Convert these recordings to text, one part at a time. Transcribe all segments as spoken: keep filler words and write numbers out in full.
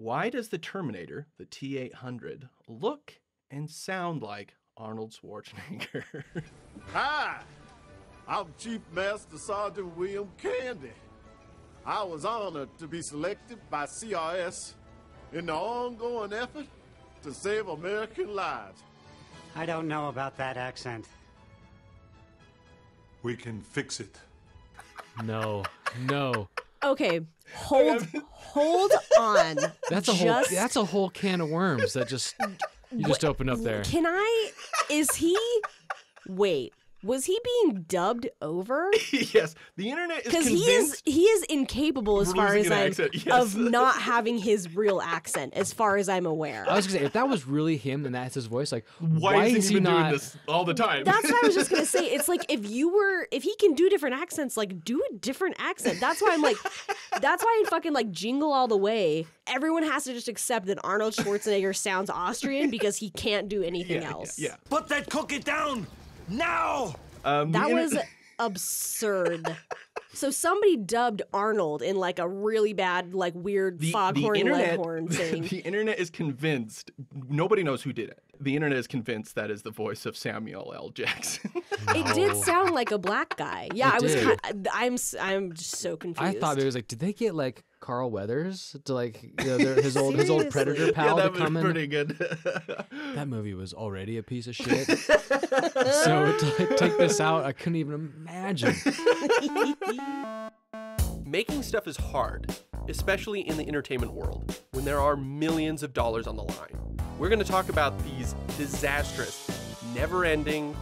Why does the Terminator, the T eight hundred, look and sound like Arnold Schwarzenegger? Hi, I'm Chief Master Sergeant William Candy. I was honored to be selected by C R S in the ongoing effort to save American lives. I don't know about that accent. We can fix it. No, no. Okay, hold, hold on. That's a just... whole. That's a whole can of worms that just you just opened up there. Can I? Is he? Wait, was he being dubbed over? Yes, the internet is because he is he is incapable as far as I'm yes. of not having his real accent, as far as I'm aware. I was gonna say if that was really him and that's his voice, like why, why is he, he not doing this all the time? That's what I was just gonna say. It's like if you were if he can do different accents, like do a different accent. That's why I'm like, that's why in fucking like Jingle All the Way, everyone has to just accept that Arnold Schwarzenegger sounds Austrian because he can't do anything yeah, else. Yeah, yeah. Put that cookie down. No! Um, that was absurd. So somebody dubbed Arnold in like a really bad, like weird foghorn leghorn thing. The internet is convinced. Nobody knows who did it. The internet is convinced that is the voice of Samuel L. Jackson. No. It did sound like a black guy. Yeah, it I was. Kind of, I'm. I'm just so confused. I thought it was like, did they get like Carl Weathers to like you know, their, his old his old Predator pal? Yeah, that to come was in? Pretty good. That movie was already a piece of shit. So to like, take this out, I couldn't even imagine. Making stuff is hard, especially in the entertainment world, when there are millions of dollars on the line. We're going to talk about these disastrous, never-ending,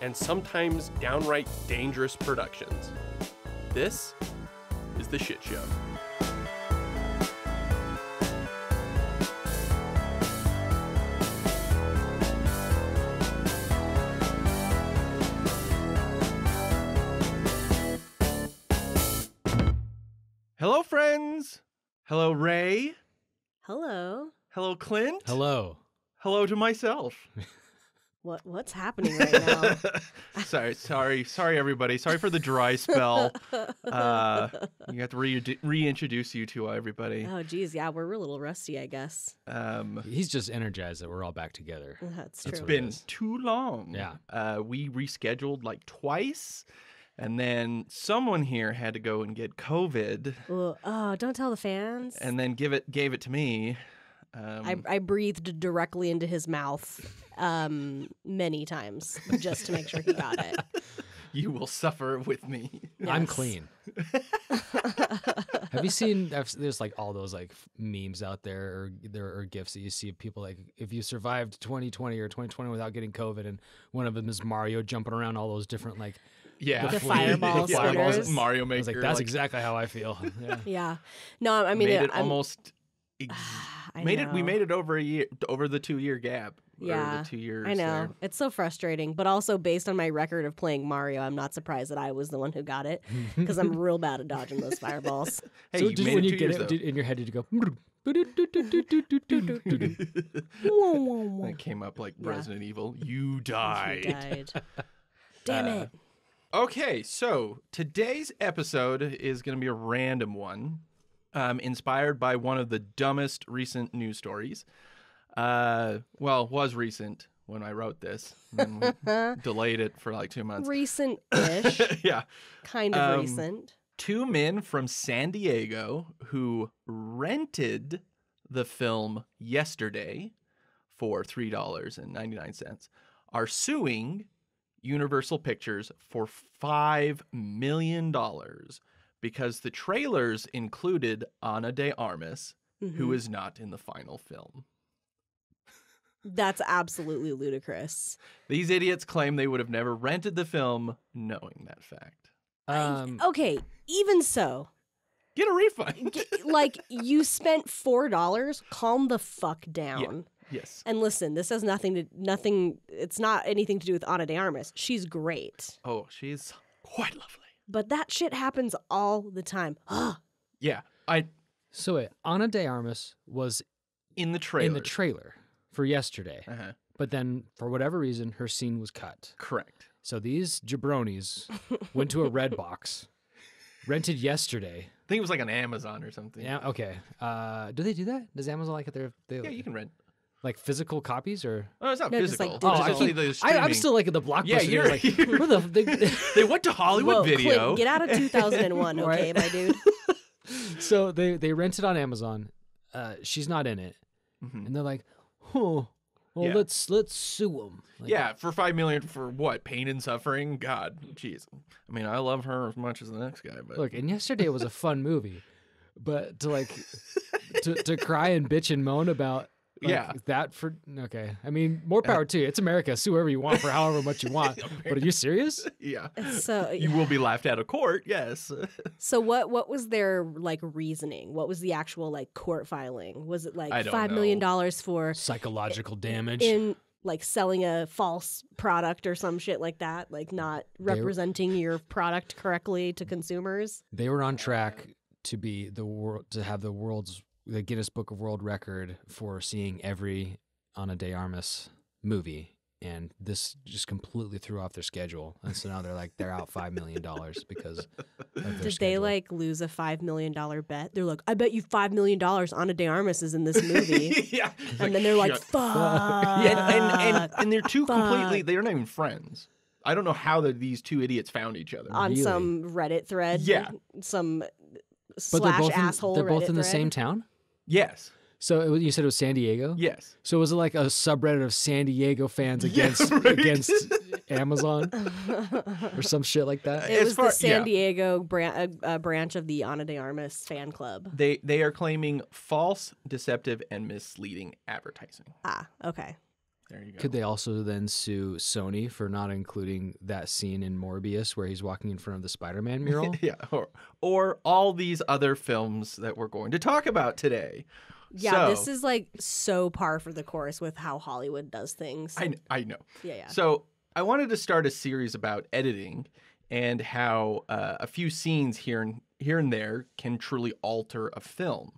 and sometimes downright dangerous productions. This is The Shit Show. Hello, friends. Hello, Ray. Hello. Hello, Clint. Hello. Hello to myself. What what's happening right now? sorry, sorry, sorry, everybody. Sorry for the dry spell. Uh, you have to re reintroduce you to everybody. Oh, geez, yeah, we're a little rusty, I guess. Um, He's just energized that we're all back together. That's true. It's been it too long. Yeah, uh, we rescheduled like twice. And then someone here had to go and get COVID. Well, oh, don't tell the fans. And then give it, gave it to me. Um, I, I breathed directly into his mouth um, many times just to make sure he got it. You will suffer with me. Yes. I'm clean. Have you seen? I've, there's like all those like memes out there, or there are gifs that you see of people like if you survived twenty twenty or twenty twenty without getting COVID, and one of them is Mario jumping around all those different like. Yeah, the fireballs, fireballs Mario Maker. I was like, that's like, exactly how I feel. Yeah, yeah. No, I mean, made it I'm, almost. Ex I made know. it. We made it over a year, over the two-year gap. Yeah, or the two years. I know there. It's so frustrating, but also based on my record of playing Mario, I'm not surprised that I was the one who got it because I'm real bad at dodging those fireballs. Hey, so you just made when it you get years, it in your head, did you go? That came up like Resident yeah. Evil. You died. You died. Damn uh, it. Okay, so today's episode is going to be a random one, um, inspired by one of the dumbest recent news stories. Uh, well, was recent when I wrote this. And then we delayed it for like two months. Recent-ish. Yeah. Kind of um, recent. Two men from San Diego who rented the film Yesterday for three dollars and ninety-nine cents are suing Universal Pictures for five million dollars because the trailers included Ana de Armas, mm-hmm. who is not in the final film. That's absolutely ludicrous. These idiots claim they would have never rented the film knowing that fact. Um, I, okay, even so. Get a refund. Get, like, you spent four dollars. Calm the fuck down. Yeah. Yes. And listen, this has nothing to nothing. It's not anything to do with Ana de Armas. She's great. Oh, she's quite lovely. But that shit happens all the time. Yeah. I. So wait, Ana de Armas was in the trailer. In the trailer for Yesterday. Uh-huh. But then, for whatever reason, her scene was cut. Correct. So these jabronis went to a Redbox, rented Yesterday. think it was like on Amazon or something. Yeah. Okay. Uh, do they do that? Does Amazon like it? Their they, yeah, you can rent. Like physical copies or? Oh, it's not no, physical. Like oh, actually, the I, I'm still like the blockbuster. Yeah, you're, like, you're... Where the, they, they went to Hollywood Whoa, Video. Quick, get out of two thousand one, okay, my dude. So they, they rent it on Amazon. Uh, she's not in it. Mm-hmm. And they're like, oh, well, yeah. let's let's sue them. Like, yeah, for five million dollars for what? Pain and suffering? God, jeez. I mean, I love her as much as the next guy. But look, and yesterday was a fun movie. But to like, to, to cry and bitch and moan about Like yeah, that for okay. I mean, more power uh, to you. It's America. Sue whoever you want for however much you want. But are you serious? Yeah. So you will be laughed out of court. Yes. So what? What was their like reasoning? What was the actual like court filing? Was it like five know. million dollars for psychological in, damage in like selling a false product or some shit like that? Like not representing were, your product correctly to consumers. They were on track to be the world to have the world's. the Guinness Book of World Record for seeing every Ana de Armas movie, and this just completely threw off their schedule, and so now they're like they're out five million dollars because of their did schedule. They like lose a five million dollar bet? They're like, I bet you five million dollars Ana de Armas is in this movie. Yeah, and like, then they're like, fuck. Yeah, and, and, and and they're two fuck. completely. They're not even friends. I don't know how these two idiots found each other on really? some Reddit thread. Yeah, some slash but they're both asshole. In, they're both Reddit in the thread? Same town. Yes. So it was, you said it was San Diego? Yes. So was it like a subreddit of San Diego fans against yeah, right? against Amazon or some shit like that? It As was far, the San yeah. Diego bran uh, branch of the Ana de Armas fan club. They they are claiming false, deceptive, and misleading advertising. Ah, okay. There you go. Could they also then sue Sony for not including that scene in Morbius where he's walking in front of the Spider-Man mural? Yeah, or, or all these other films that we're going to talk about today. Yeah, so, this is like so par for the course with how Hollywood does things. I, I know. Yeah, yeah. So I wanted to start a series about editing and how uh, a few scenes here and, here and there can truly alter a film.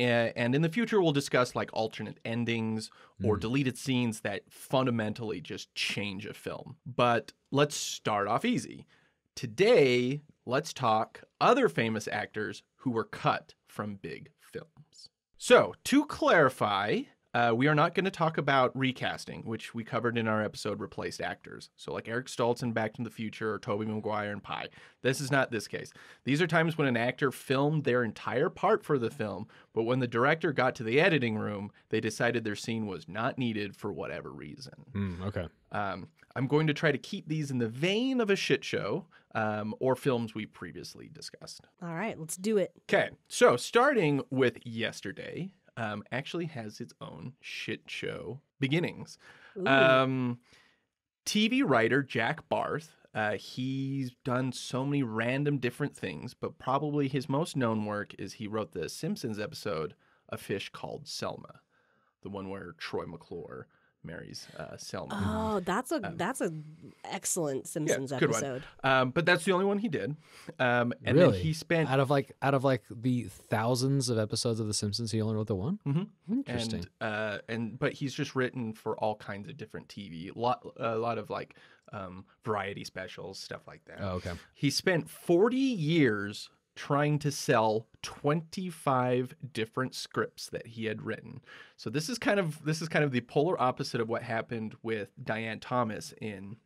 And in the future, we'll discuss like alternate endings or mm. deleted scenes that fundamentally just change a film. But let's start off easy. Today, let's talk other famous actors who were cut from big films. So to clarify, uh, we are not going to talk about recasting, which we covered in our episode Replaced Actors. So like Eric Stoltz in Back to the Future or Tobey Maguire in Pi. This is not this case. These are times when an actor filmed their entire part for the film, but when the director got to the editing room, they decided their scene was not needed for whatever reason. Mm, okay. Um, I'm going to try to keep these in the vein of a shit show um, or films we previously discussed. All right, let's do it. Okay, so starting with Yesterday. Um, actually has its own shit show beginnings. Um, T V writer Jack Barth, uh, he's done so many random different things, but probably his most known work is he wrote the Simpsons episode, A Fish Called Selma, the one where Troy McClure marries uh, Selma. Oh, that's a um, that's an excellent Simpsons yeah, good episode. One. Um, but that's the only one he did. Um, and really? then he spent out of like out of like the thousands of episodes of The Simpsons, he only wrote the one. Mm-hmm. Interesting. And, uh, and but he's just written for all kinds of different T V, a lot a lot of like um, variety specials, stuff like that. Oh, okay. He spent forty years trying to sell twenty-five different scripts that he had written. So this is kind of this is kind of the polar opposite of what happened with Diane Thomas in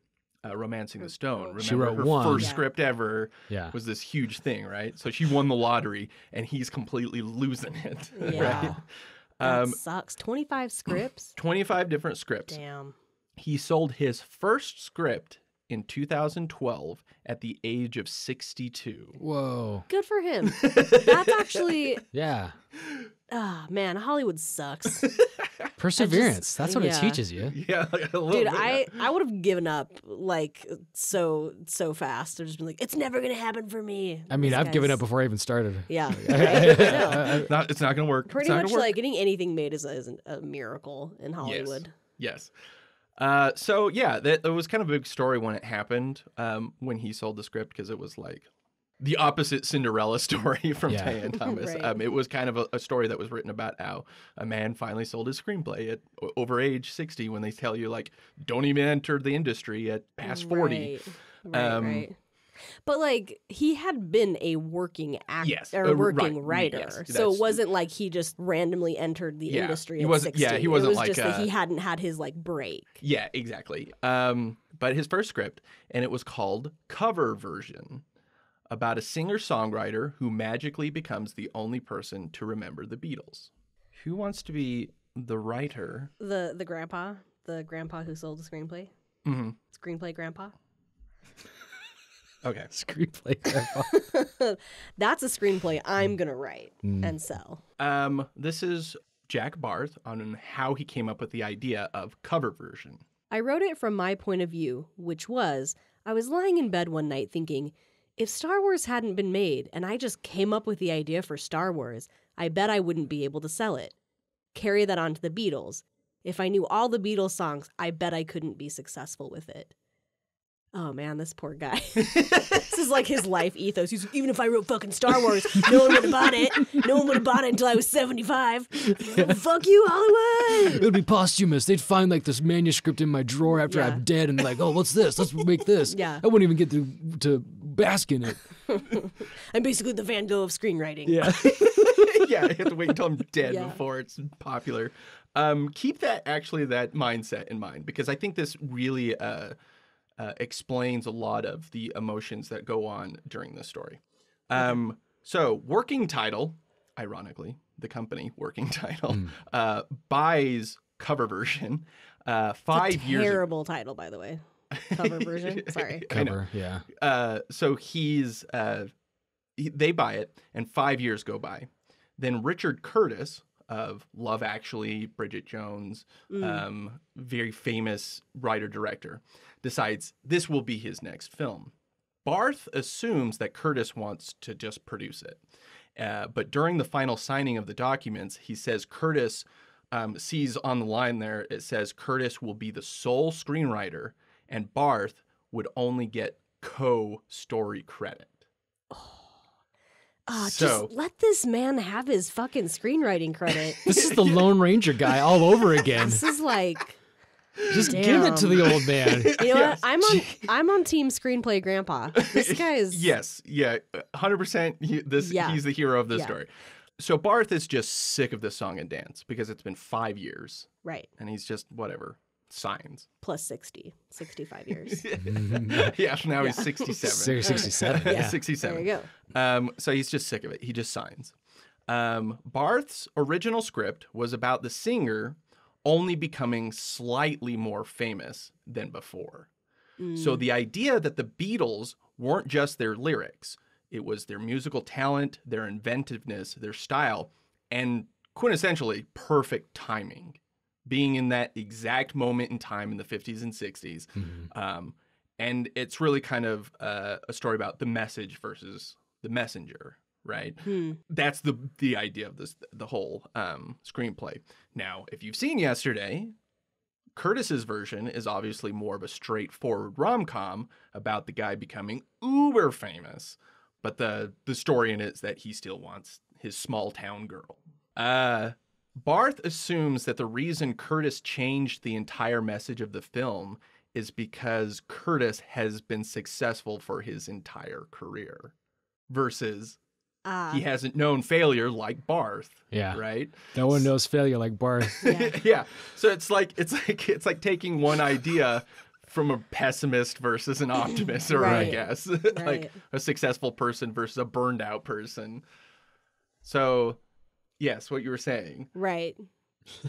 uh, Romancing the Stone. Remember she wrote her one. first yeah. script ever yeah. was this huge thing, right? So she won the lottery, and he's completely losing it. Yeah, right? that um, sucks. twenty-five scripts. twenty-five different scripts. Damn. He sold his first script in two thousand twelve at the age of sixty-two. Whoa. Good for him. That's actually... Yeah. Oh, man, Hollywood sucks. Perseverance. Just, that's what yeah. it teaches you. Yeah. Like a little Dude, bit, I, yeah. I would have given up like so so fast. I've just been like, it's never going to happen for me. I mean, These I've guys... given up before I even started. Yeah. Right? I know. It's not going to work. Pretty much work. like getting anything made is a, is a miracle in Hollywood. Yes. yes. Uh, so, yeah, that, it was kind of a big story when it happened, um, when he sold the script, because it was like the opposite Cinderella story from yeah. Diane Thomas. Right. Um, it was kind of a, a story that was written about how a man finally sold his screenplay at over age sixty when they tell you, like, don't even enter the industry at past forty. Right, right, um, right. But like he had been a working actor, yes. or uh, working right. writer, yes. so That's... it wasn't like he just randomly entered the yeah. industry he at wasn't, sixteen. Yeah, he wasn't it was like just uh... that he hadn't had his like break. Yeah, exactly. Um, but his first script, and it was called Cover Version, about a singer-songwriter who magically becomes the only person to remember the Beatles. Who wants to be the writer? The the grandpa, the grandpa who sold the screenplay. Mm-hmm. Screenplay grandpa. Okay, screenplay grandpa. That's a screenplay I'm gonna write mm. and sell. Um, this is Jack Barth on how he came up with the idea of Cover Version. I wrote it from my point of view, which was I was lying in bed one night thinking, if Star Wars hadn't been made and I just came up with the idea for Star Wars, I bet I wouldn't be able to sell it. Carry that on to the Beatles. If I knew all the Beatles songs, I bet I couldn't be successful with it. Oh, man, this poor guy. This is like his life ethos. He's, even if I wrote fucking Star Wars, no one would have bought it. No one would have bought it until I was seventy-five. Yeah. Fuck you, Hollywood. It would be posthumous. They'd find like this manuscript in my drawer after yeah. I'm dead and like, oh, what's this? Let's make this. Yeah. I wouldn't even get to, to bask in it. I'm basically the Van Gogh of screenwriting. Yeah. Yeah, I have to wait until I'm dead yeah. before it's popular. Um, keep that, actually, that mindset in mind, because I think this really... Uh, Uh, explains a lot of the emotions that go on during this story. Um, so working title, ironically, the company working title, mm. uh, buys Cover Version uh, five it's a years terrible ago. Title, by the way. Cover Version. Sorry. Cover, yeah. Uh, so he's, uh, he, they buy it and five years go by. Then Richard Curtis of Love Actually, Bridget Jones, mm. um, very famous writer-director, decides this will be his next film. Barth assumes that Curtis wants to just produce it. Uh, but during the final signing of the documents, he says Curtis um, sees on the line there, it says Curtis will be the sole screenwriter and Barth would only get co-story credit. Oh. Oh, so, just let this man have his fucking screenwriting credit. This is the Lone Ranger guy all over again. This is like... Just Damn. Give it to the old man. You know yes. what? I'm on I'm on team screenplay grandpa. This guy is Yes, yeah, one hundred percent he, this yeah. he's the hero of this yeah. story. So Barth is just sick of this song and dance because it's been five years. Right. And he's just whatever. Signs. Plus sixty. sixty-five years. Yeah, now yeah. he's sixty-seven. sixty-seven. Yeah. sixty-seven. There you go. Um so he's just sick of it. He just signs. Um Barth's original script was about the singer only becoming slightly more famous than before. Mm. So the idea that the Beatles weren't just their lyrics, it was their musical talent, their inventiveness, their style, and quintessentially perfect timing, being in that exact moment in time in the fifties and sixties. Mm-hmm. Um, and it's really kind of uh, a story about the message versus the messenger, right? Hmm. That's the the idea of this the whole um, screenplay. Now, if you've seen Yesterday, Curtis's version is obviously more of a straightforward rom-com about the guy becoming uber famous, but the the story in it is that he still wants his small town girl. Uh, Barth assumes that the reason Curtis changed the entire message of the film is because Curtis has been successful for his entire career versus... Uh, he hasn't known failure like Barth, yeah. right? No one knows failure like Barth. Yeah. yeah. So it's like it's like it's like taking one idea from a pessimist versus an optimist, or right. I guess right. like a successful person versus a burned out person. So, yes, what you were saying, right?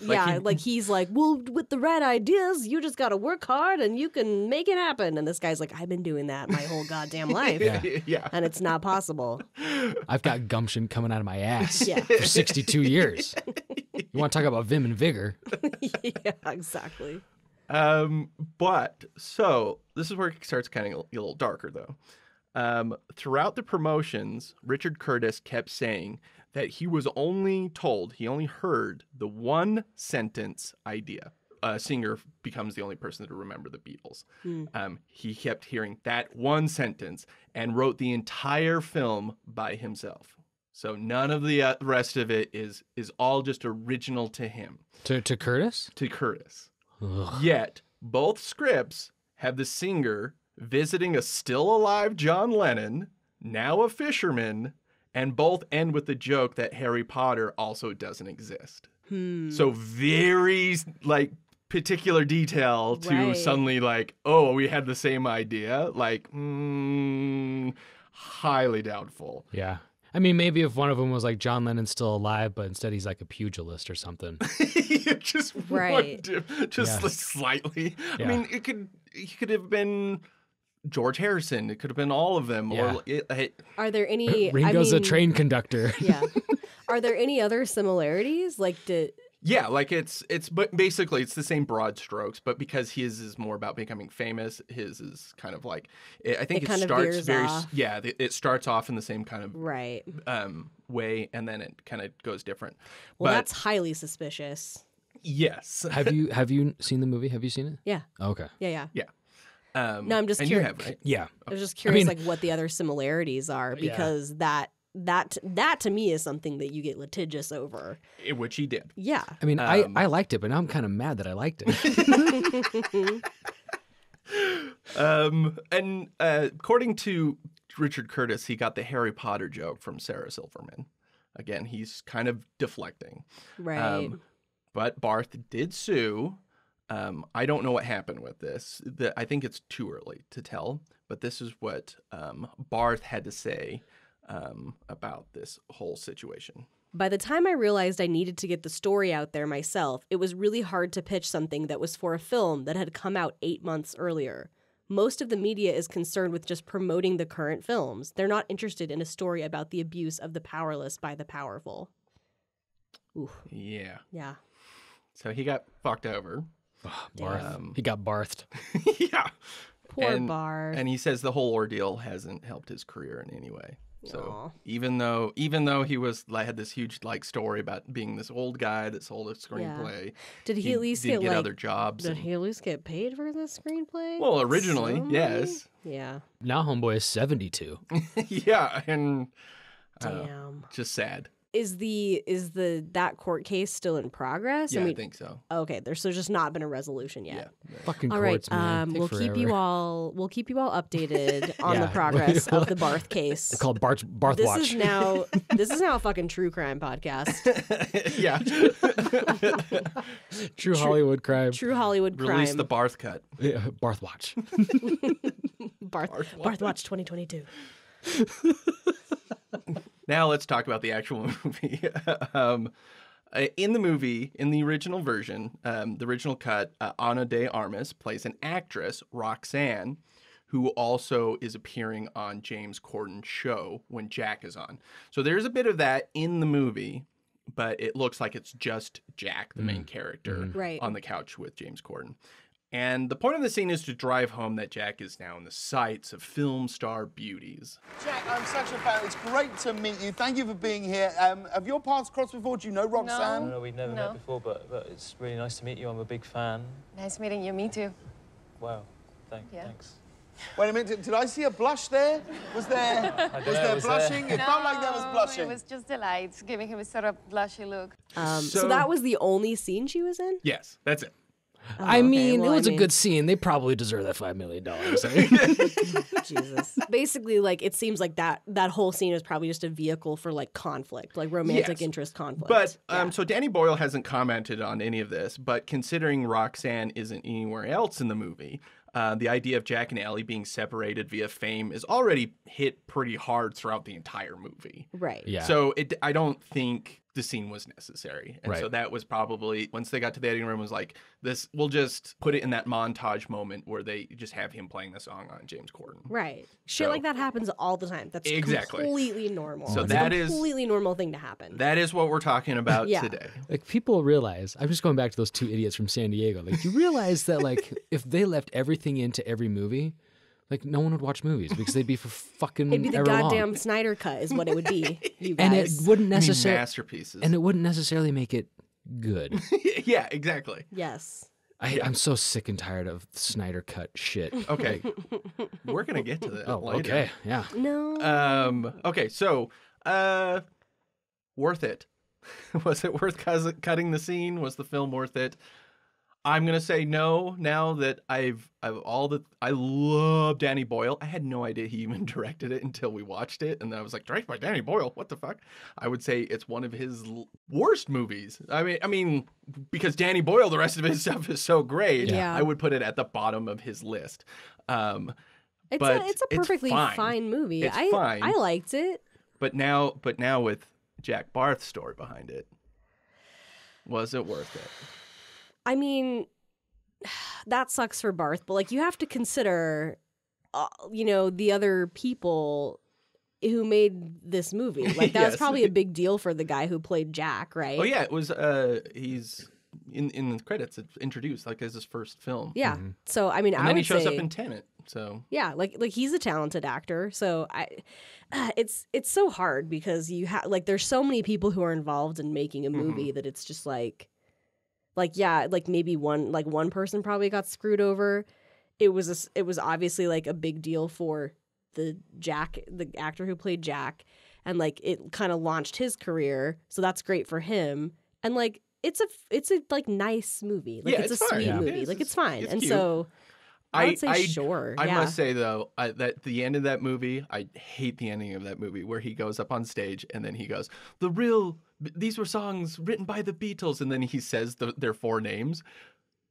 Like yeah, he, like he's like, well, with the right ideas, you just got to work hard and you can make it happen. And this guy's like, I've been doing that my whole goddamn life. Yeah. yeah. And it's not possible. I've got gumption coming out of my ass yeah. for sixty-two years. You want to talk about vim and vigor? Yeah, exactly. Um, but so this is where it starts kind of a little darker, though. Um, throughout the promotions, Richard Curtis kept saying that he was only told, he only heard the one sentence idea. A singer becomes the only person to remember the Beatles. Mm. Um, he kept hearing that one sentence and wrote the entire film by himself. So none of the uh, rest of it is is all just original to him. To, to Curtis? To Curtis. Ugh. Yet both scripts have the singer visiting a still alive John Lennon, now a fisherman, and both end with the joke that Harry Potter also doesn't exist. Hmm. So very like particular detail to right. suddenly like, oh, we had the same idea. Like, mm, highly doubtful. Yeah. I mean, maybe if one of them was like John Lennon's still alive, but instead he's like a pugilist or something. you just right. One, just yeah. like slightly. Yeah. I mean, it could he could have been George Harrison. It could have been all of them. Yeah. Or it, it, are there any? Ringo's I mean, a train conductor. Yeah. Are there any other similarities? Like, did yeah, like it's it's but basically it's the same broad strokes, but because his is more about becoming famous, his is kind of like it, I think it, it kind starts of very off. yeah, it, it starts off in the same kind of right um, way, and then it kind of goes different. Well, but, that's highly suspicious. Yes. have you have you seen the movie? Have you seen it? Yeah. Oh, okay. Yeah, yeah, yeah. Um, no, I'm just curious. You have, right? Yeah, I was just curious, I mean, like what the other similarities are, because yeah. that. That that to me is something that you get litigious over, in which he did. Yeah, I mean, um, I I liked it, but now I'm kind of mad that I liked it. um, and uh, according to Richard Curtis, he got the Harry Potter joke from Sarah Silverman. Again, he's kind of deflecting, right? Um, but Barth did sue. Um, I don't know what happened with this. The, I think it's too early to tell. But this is what um, Barth had to say. Um, about this whole situation. By the time I realized I needed to get the story out there myself, it was really hard to pitch something that was for a film that had come out eight months earlier. Most of the media is concerned with just promoting the current films. They're not interested in a story about the abuse of the powerless by the powerful. Ooh. Yeah. Yeah. So he got fucked over. Oh, Barth. Um, he got barthed. yeah. Poor and, Barth. And he says the whole ordeal hasn't helped his career in any way. So Aww. even though even though he was like, had this huge like story about being this old guy that sold a screenplay, yeah. did he, he at least did get, get like, other jobs? Did and... he at least get paid for this screenplay? Well, originally, Somebody? yes. Yeah. Now homeboy is seventy-two. yeah, and uh, damn, just sad. Is the is the that court case still in progress? Yeah, I, mean, I think so. Okay, there's so just not been a resolution yet. Yeah, right. Fucking all courts, right, man. Um, we'll forever. keep you all we'll keep you all updated on yeah. the progress of the Barth case. It's called Barth Barth this Watch. This is now this is now a fucking true crime podcast. yeah. true, true Hollywood crime. True Hollywood Release crime. Release the Barth cut. Yeah, Barth Watch. Barth Barth Watch, Barth Watch twenty twenty-two. Now let's talk about the actual movie. um, in the movie, in the original version, um, the original cut, uh, Ana de Armas plays an actress, Roxanne, who also is appearing on James Corden's show when Jack is on. So there's a bit of that in the movie, but it looks like it's just Jack, the main mm. character, mm. right. on the couch with James Corden. And the point of the scene is to drive home that Jack is now in the sights of film star beauties. Jack, I'm such a fan. It's great to meet you. Thank you for being here. Um, have your paths crossed before? Do you know Roxanne? No, no, no we've never no. met before, but, but it's really nice to meet you. I'm a big fan. Nice meeting you. Me too. Wow. Thank, yeah. Thanks. Wait a minute. Did, did I see a blush there? Was there, I was know, there was blushing? There. It no, felt like there was blushing. It was just delight, giving him a sort of blushy look. Um, so, so that was the only scene she was in? Yes, that's it. Oh, I mean, okay. well, it was I mean... a good scene. They probably deserve that five million dollars. Jesus. Basically, like, it seems like that that whole scene is probably just a vehicle for, like, conflict, like romantic yes. interest conflict. But, yeah. um, so Danny Boyle hasn't commented on any of this, but considering Roxanne isn't anywhere else in the movie, uh, the idea of Jack and Ellie being separated via fame is already hit pretty hard throughout the entire movie. Right. Yeah. So it, I don't think... the scene was necessary. And right. so that was probably, once they got to the editing room, was like, this, we'll just put it in that montage moment where they just have him playing the song on James Corden. Right. Shit so, like that happens all the time. That's exactly. completely normal. So it's that a completely is, normal thing to happen. That is what we're talking about yeah. today. Like, people realize, I'm just going back to those two idiots from San Diego. Like, you realize that, like, if they left everything into every movie, like, no one would watch movies because they'd be for fucking It'd be the goddamn long. Snyder cut is what it would be, you guys. And it wouldn't necessarily... masterpieces. And it wouldn't necessarily make it good. yeah, exactly. Yes. I, yeah. I'm so sick and tired of Snyder cut shit. Okay. We're going to get to that oh, later. Okay, yeah. No. Um. Okay, so, uh, worth it. Was it worth cutting the scene? Was the film worth it? I'm gonna say no now that I've I've all the I love Danny Boyle. I had no idea he even directed it until we watched it, and then I was like, directed by Danny Boyle, what the fuck? I would say it's one of his worst movies. I mean, I mean, because Danny Boyle, the rest of his stuff is so great. Yeah. I would put it at the bottom of his list. Um, it's but a, it's a perfectly it's fine. fine movie. It's I fine. I liked it. But now, but now with Jack Barth's story behind it, was it worth it? I mean, that sucks for Barth, but like you have to consider, uh, you know, the other people who made this movie. Like that yes. was probably a big deal for the guy who played Jack, right? Oh yeah, it was. Uh, he's in in the credits. It's introduced like as his first film. Yeah. Mm-hmm. So I mean, and I then would he shows say, up in Tenet. So yeah, like like he's a talented actor. So I, uh, it's it's so hard because you have like there's so many people who are involved in making a movie mm-hmm. that it's just like. Like, yeah, like maybe one like one person probably got screwed over. It was a, it was obviously like a big deal for the Jack, the actor who played Jack. And like it kind of launched his career. So that's great for him. And like it's a it's a like nice movie. Like yeah, it's, it's a fine. sweet yeah. movie. It's, like it's fine. It's and cute. so I would say I, sure. I yeah. must say, though, I, that the end of that movie, I hate the ending of that movie where he goes up on stage and then he goes, the real... these were songs written by the Beatles. And then he says the, their four names.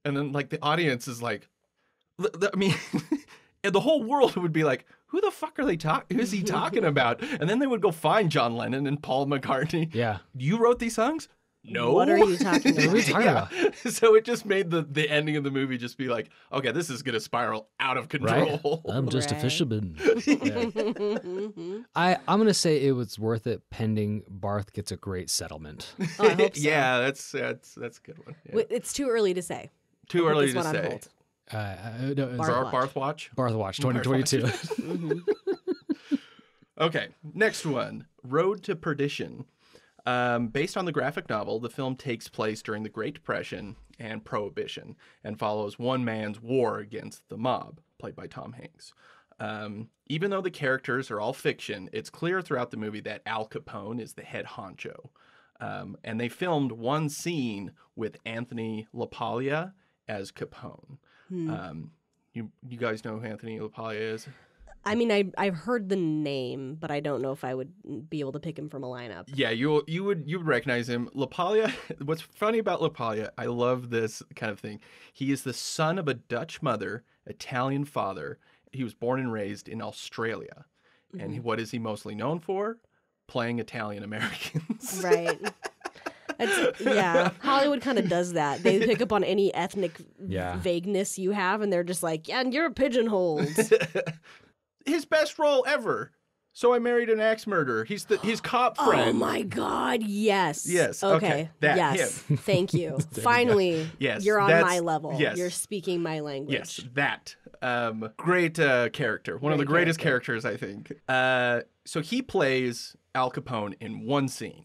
And then like the audience is like, I mean, the whole world would be like, who the fuck are they talking? Who's he talking about? And then they would go find John Lennon and Paul McCartney. Yeah. You wrote these songs? No. What are you talking about? What are you talking yeah. about? So it just made the, the ending of the movie just be like, okay, this is going to spiral out of control. Right? I'm just right. a fisherman. Yeah. I, I'm going to say it was worth it pending Barth gets a great settlement. Oh, I hope so. Yeah, that's, that's, that's a good one. Yeah. It's too early to say. Too early to say. Uh, uh, no, Barth, Barth Watch? Barth Watch twenty twenty-two. Barth Watch. mm-hmm. Okay, next one, Road to Perdition. Um, based on the graphic novel, the film takes place during the Great Depression and Prohibition and follows one man's war against the mob, played by Tom Hanks. Um, even though the characters are all fiction, it's clear throughout the movie that Al Capone is the head honcho. Um, and they filmed one scene with Anthony LaPaglia as Capone. Hmm. Um, you, you guys know who Anthony LaPaglia is? I mean, I, I've heard the name, but I don't know if I would be able to pick him from a lineup. Yeah, you you would you would recognize him. LaPaglia, what's funny about LaPaglia, I love this kind of thing. He is the son of a Dutch mother, Italian father. He was born and raised in Australia. Mm-hmm. And what is he mostly known for? Playing Italian Americans. Right. It's, yeah, Hollywood kind of does that. They pick up on any ethnic yeah. vagueness you have, and they're just like, yeah, and you're pigeonholed. His best role ever. So I Married an Axe Murderer. He's the his cop friend. Oh my God! Yes. Yes. Okay. okay. That, yes. Him. Thank you. Finally, yes. You're on my level. Yes. You're speaking my language. Yes. That um, great uh, character. One great of the greatest character. characters, I think. Uh, so he plays Al Capone in one scene,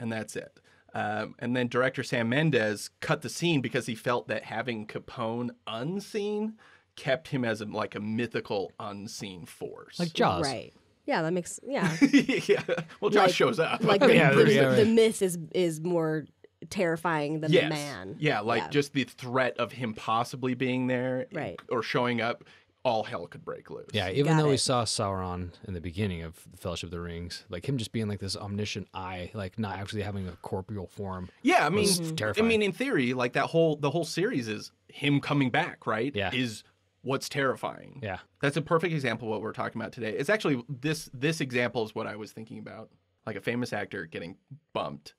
and that's it. Um, and then director Sam Mendes cut the scene because he felt that having Capone unseen kept him as a, like a mythical unseen force. Like Jaws. Right. Yeah, that makes, yeah. yeah. Well, Jaws like, shows up. Like the, yeah, the, yeah, right. the myth is, is more terrifying than yes. the man. Yeah, like yeah. just the threat of him possibly being there right. or showing up, all hell could break loose. Yeah, even Got though it. we saw Sauron in the beginning of the Fellowship of the Rings, like him just being like this omniscient eye, like not actually having a corporeal form. Yeah, I mean, mm-hmm. terrifying. I mean, in theory, like that whole, the whole series is him coming back, right? Yeah. Is what's terrifying. Yeah. That's a perfect example of what we're talking about today. It's actually this this example is what I was thinking about. Like a famous actor getting bumped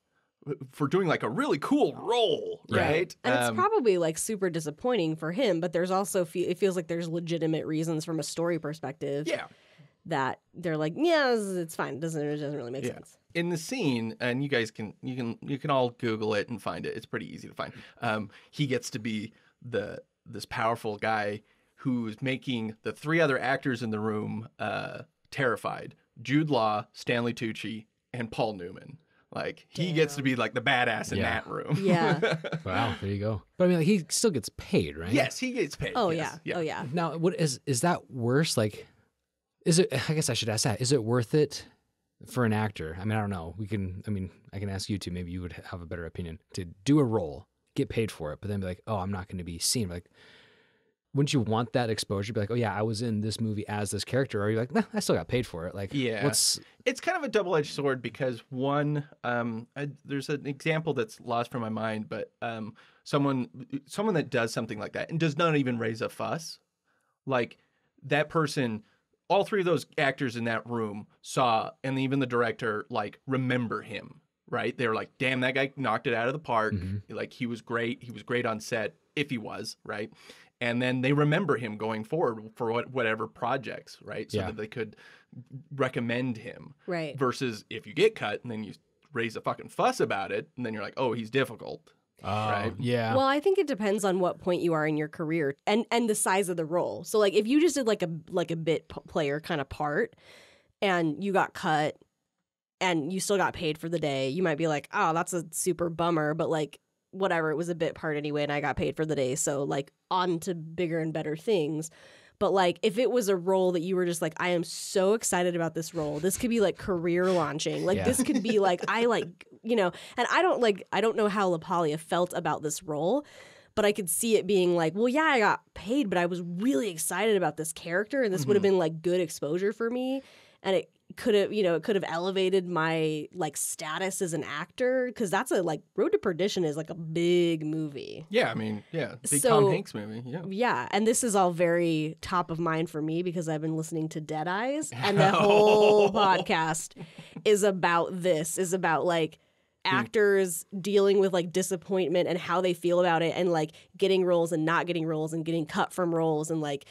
for doing like a really cool role, right? Yeah. And um, it's probably like super disappointing for him, but there's also fe it feels like there's legitimate reasons from a story perspective. Yeah. That they're like, yeah, it's fine. It doesn't it doesn't really make yeah. sense. In the scene, and you guys can you can you can all Google it and find it. It's pretty easy to find. Um, he gets to be the this powerful guy who's making the three other actors in the room uh, terrified. Jude Law, Stanley Tucci, and Paul Newman. Like, he Damn. gets to be, like, the badass in yeah. that room. Yeah. Wow, there you go. But, I mean, like, he still gets paid, right? Yes, he gets paid. Oh, yes. yeah. yeah. Oh, yeah. Now, what is is that worse? Like, is it, I guess I should ask that. Is it worth it for an actor? I mean, I don't know. We can, I mean, I can ask you two. Maybe you would have a better opinion. To do a role get paid for it, but then be like, oh, I'm not going to be seen. Like, wouldn't you want that exposure? Be like, oh yeah, I was in this movie as this character. Or are you like, nah, I still got paid for it. Like, yeah, what's... it's kind of a double-edged sword because one, um, I, there's an example that's lost from my mind, but um, someone, someone that does something like that and does not even raise a fuss, like that person, all three of those actors in that room saw, and even the director, like, remember him, right? They were like, damn, that guy knocked it out of the park. Mm-hmm. Like, he was great. He was great on set, if he was, right? And then they remember him going forward for what, whatever projects, right? So yeah. that they could recommend him. Right. Versus if you get cut and then you raise a fucking fuss about it, and then you're like, oh, he's difficult. Oh, right. Yeah. Well, I think it depends on what point you are in your career and, and the size of the role. So, like, if you just did like a like a bit player kind of part, and you got cut, and you still got paid for the day, you might be like, "Oh, that's a super bummer," but like, whatever, it was a bit part anyway, and I got paid for the day. So, like, on to bigger and better things. But like, if it was a role that you were just like, I am so excited about this role. This could be like career launching. Like yeah. this could be like, I like, you know, and I don't like, I don't know how LaPaglia felt about this role, but I could see it being like, well, yeah, I got paid, but I was really excited about this character. And this mm-hmm. would have been like good exposure for me. And it could have, you know, it could have elevated my like status as an actor. Cause that's a like Road to Perdition is like a big movie. Yeah. I mean, yeah. Big so, Tom Hanks movie. Yeah. Yeah. And this is all very top of mind for me because I've been listening to Dead Eyes and the whole podcast is about this, is about like actors mm. dealing with like disappointment and how they feel about it and like getting roles and not getting roles and getting cut from roles and like,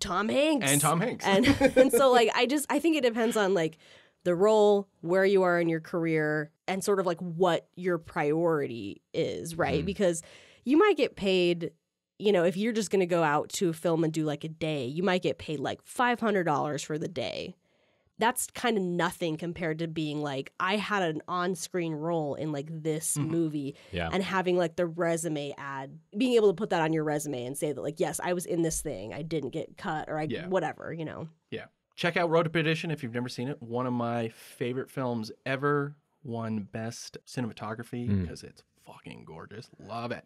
Tom Hanks. And Tom Hanks. And, and so, like, I just, I think it depends on, like, the role, where you are in your career, and sort of, like, what your priority is, right? Mm. Because you might get paid, you know, if you're just going to go out to a film and do, like, a day, you might get paid, like, five hundred dollars for the day. That's kind of nothing compared to being, like, I had an on-screen role in, like, this mm. movie yeah. and having, like, the resume ad, being able to put that on your resume and say that, like, yes, I was in this thing. I didn't get cut or I yeah. whatever, you know. Yeah. Check out Road to Perdition if you've never seen it. One of my favorite films ever. Won Best Cinematography because mm. it's fucking gorgeous. Love it.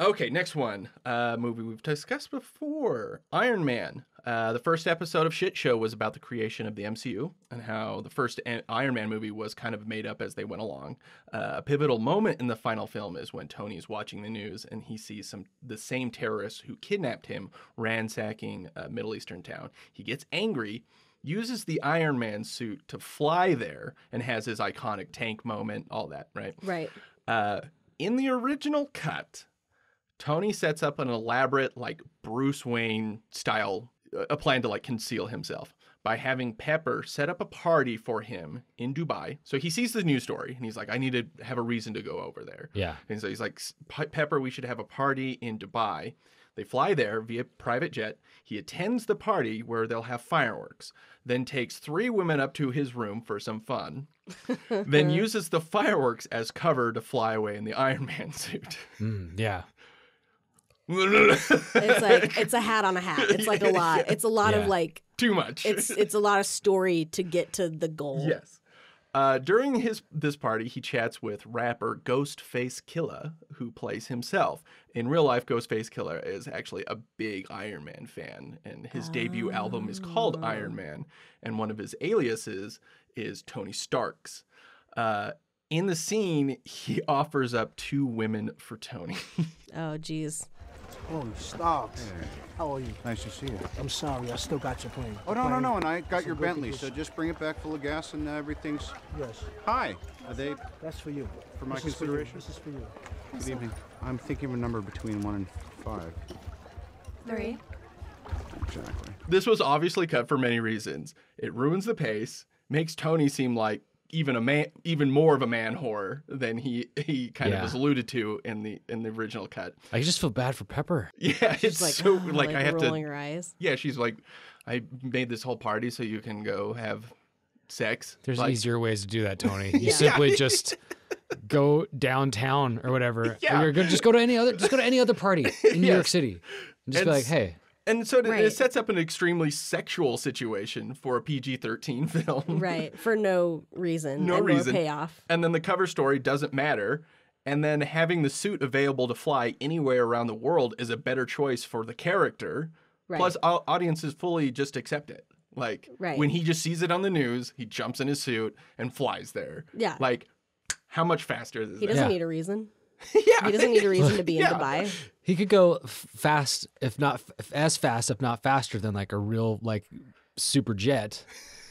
Okay, next one. Uh, movie we've discussed before. Iron Man. Uh, the first episode of Shit Show was about the creation of the M C U and how the first Iron Man movie was kind of made up as they went along. Uh, a pivotal moment in the final film is when Tony's watching the news and he sees some the same terrorists who kidnapped him ransacking a Middle Eastern town. He gets angry, uses the Iron Man suit to fly there, and has his iconic tank moment, all that, right? Right. Uh, in the original cut, Tony sets up an elaborate, like, Bruce Wayne style, a plan to, like, conceal himself by having Pepper set up a party for him in Dubai. So he sees the news story, and he's like, I need to have a reason to go over there. Yeah. And so he's like, Pepper, we should have a party in Dubai. They fly there via private jet. He attends the party where they'll have fireworks, then takes three women up to his room for some fun, then uses the fireworks as cover to fly away in the Iron Man suit. Mm, yeah. It's like, it's a hat on a hat. It's like a lot. It's a lot yeah. of like... Too much. It's, it's a lot of story to get to the goal. Yes. Uh, during his this party, he chats with rapper Ghostface Killah, who plays himself. In real life, Ghostface Killah is actually a big Iron Man fan, and his oh. debut album is called Iron Man, and one of his aliases is Tony Stark's. Uh, in the scene, he offers up two women for Tony. Oh, geez. Tony Starks. Hey. How are you? Nice to see you. I'm sorry, I still got your plane. Oh, no, plane. no, no, and I got it's your Bentley, so just bring it back full of gas and uh, everything's... Yes. Hi. Are they... That's for you. For my this consideration? Is for this is for you. Good That's evening. Up. I'm thinking of a number between one and five. Three. Exactly. This was obviously cut for many reasons. It ruins the pace, makes Tony seem like even a man, even more of a man whore than he he kind yeah. of was alluded to in the in the original cut. I just feel bad for Pepper. Yeah, she's it's like, so oh, like, like I have to rolling her eyes. Yeah, she's like, I made this whole party so you can go have sex. There's like, easier ways to do that, Tony. You yeah. simply just go downtown or whatever. Yeah, or you're gonna just go to any other just go to any other party in New yes. York City and just it's, be like, hey. And so right. it sets up an extremely sexual situation for a P G thirteen film. Right, for no reason. No and reason. No payoff. And then the cover story doesn't matter. And then having the suit available to fly anywhere around the world is a better choice for the character. Right. Plus, audiences fully just accept it. Like, right. when he just sees it on the news, he jumps in his suit and flies there. Yeah. Like, how much faster is that? He doesn't yeah. need a reason. yeah. He doesn't need a reason to be yeah. in Dubai. He could go fast, if not f as fast, if not faster than, like, a real, like, super jet.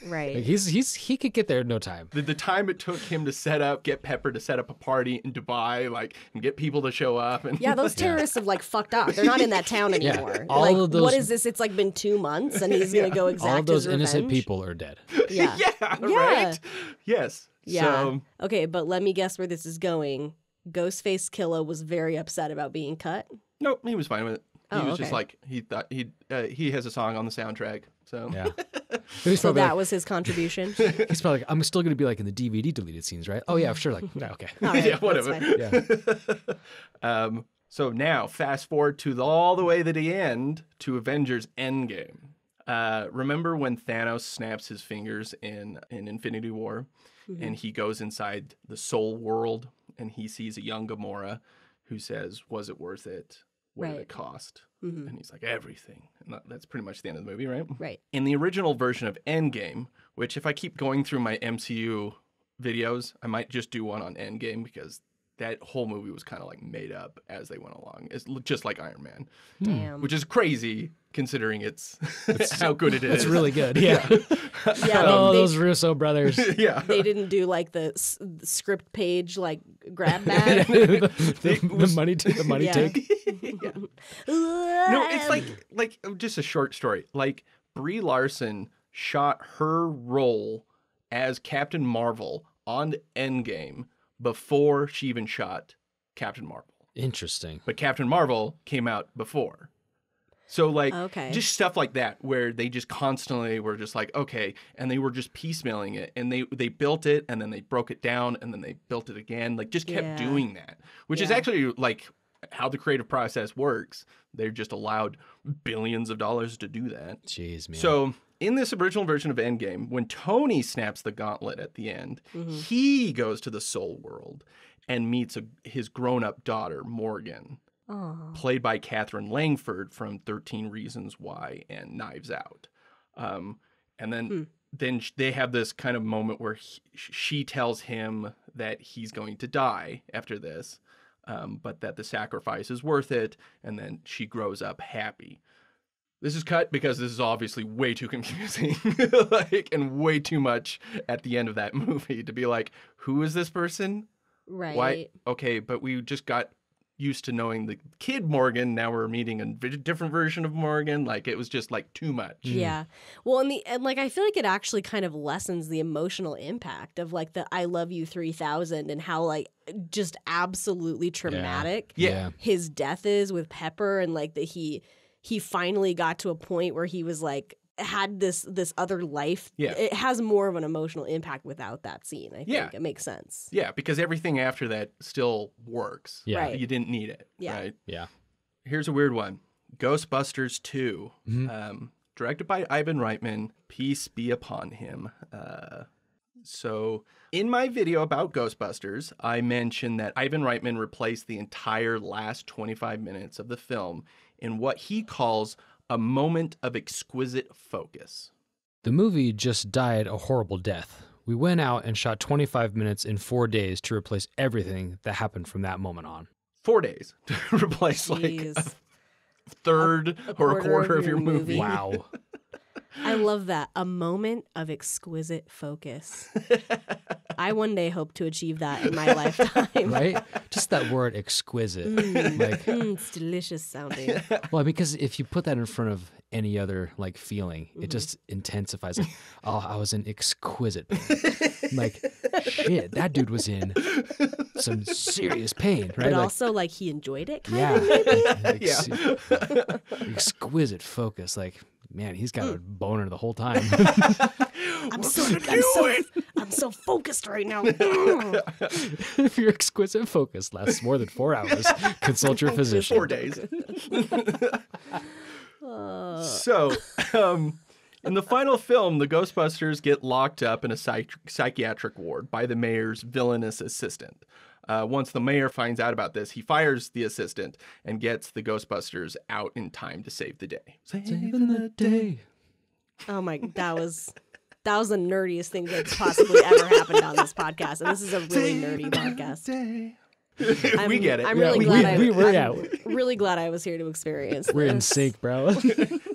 Right. Like he's he's he could get there in no time. The, the time it took him to set up, get Pepper to set up a party in Dubai, like, and get people to show up. And yeah, those terrorists yeah. have like fucked up. They're not in that town anymore. Yeah. All like, of those. What is this? It's like been two months, and he's yeah. gonna go exact. All of those his innocent revenge. people are dead. Yeah. yeah. yeah. Right. Yes. Yeah. So. Okay, but let me guess where this is going. Ghostface Killah was very upset about being cut. Nope, he was fine with it. He oh, was okay. just like he thought he uh, he has a song on the soundtrack. So yeah. So that like, was his contribution. He's probably like, I'm still going to be like in the D V D deleted scenes, right? Oh yeah, sure. Like, no, okay, right, yeah, whatever. Yeah. um, so now, fast forward to the, all the way to the end to Avengers: Endgame. Uh, remember when Thanos snaps his fingers in in Infinity War, mm-hmm. and he goes inside the Soul World and he sees a young Gamora, who says, "Was it worth it? What right. did it cost?" Mm-hmm. And he's like, everything. And that, that's pretty much the end of the movie, right? Right. In the original version of Endgame, which if I keep going through my M C U videos, I might just do one on Endgame because that whole movie was kind of like made up as they went along. It's just like Iron Man. Damn. Which is crazy considering it's, it's how good it is. It's really good. Yeah. yeah. yeah oh, they, those Russo brothers. yeah. They didn't do like the s script page, like grab bag. the, the, was, the money, the money yeah. take. yeah. No, it's like, like just a short story. Like Brie Larson shot her role as Captain Marvel on Endgame before she even shot Captain Marvel. Interesting. But Captain Marvel came out before. So like okay. just stuff like that where they just constantly were just like, okay, and they were just piecemealing it and they they built it and then they broke it down and then they built it again. Like just kept yeah. doing that, which yeah. is actually like how the creative process works. They're just allowed billions of dollars to do that. Jeez, man. So in this original version of Endgame, when Tony snaps the gauntlet at the end, mm-hmm. he goes to the Soul World and meets a, his grown-up daughter, Morgan, aww. Played by Catherine Langford from thirteen reasons why and Knives Out. Um, and then hmm. then they have this kind of moment where he, she tells him that he's going to die after this, um, but that the sacrifice is worth it, and then she grows up happy. This is cut because this is obviously way too confusing like, and way too much at the end of that movie to be like, who is this person? Right. Why? Okay, but we just got used to knowing the kid Morgan. Now we're meeting a different version of Morgan. Like, it was just, like, too much. Yeah. Well, and, the, and like, I feel like it actually kind of lessens the emotional impact of, like, the I Love You three thousand and how, like, just absolutely traumatic yeah. Yeah. his death is with Pepper and, like, that he... he finally got to a point where he was like, had this this other life. Yeah. It has more of an emotional impact without that scene, I think. Yeah. It makes sense. Yeah, because everything after that still works. Yeah. Right. You didn't need it. Yeah. Right? Yeah. Here's a weird one. Ghostbusters two, mm-hmm. um, directed by Ivan Reitman. Peace be upon him. Uh, so in my video about Ghostbusters, I mentioned that Ivan Reitman replaced the entire last twenty-five minutes of the film in what he calls a moment of exquisite focus. The movie just died a horrible death. We went out and shot twenty-five minutes in four days to replace everything that happened from that moment on. Four days to replace Jeez. like a third a, a or a quarter of, of your movie. movie. Wow. I love that. A moment of exquisite focus. I one day hope to achieve that in my lifetime. Right? Just that word exquisite. Mm. Like, mm, it's delicious sounding. Well, because if you put that in front of any other like feeling, mm-hmm. it just intensifies. Like, oh, I was an exquisite pain. Like, shit, that dude was in some serious pain, right? But like, also, like, he enjoyed it kind yeah. of, maybe? Ex yeah. Exquisite focus. Like, man, he's got a boner the whole time. I'm, so, I'm, so, I'm so focused right now. If your exquisite focus lasts more than four hours, consult your physician. Four days. uh. So, um, in the final film, the Ghostbusters get locked up in a psych psychiatric ward by the mayor's villainous assistant. Uh, once the mayor finds out about this, he fires the assistant and gets the Ghostbusters out in time to save the day. Saving the day. Oh my, that was... That was the nerdiest thing that's possibly ever happened on this podcast. And this is a really nerdy podcast. I'm, we get it. I'm yeah, really, we, glad we, I, we were I'm really glad I was here to experience We're this. in sync, bro.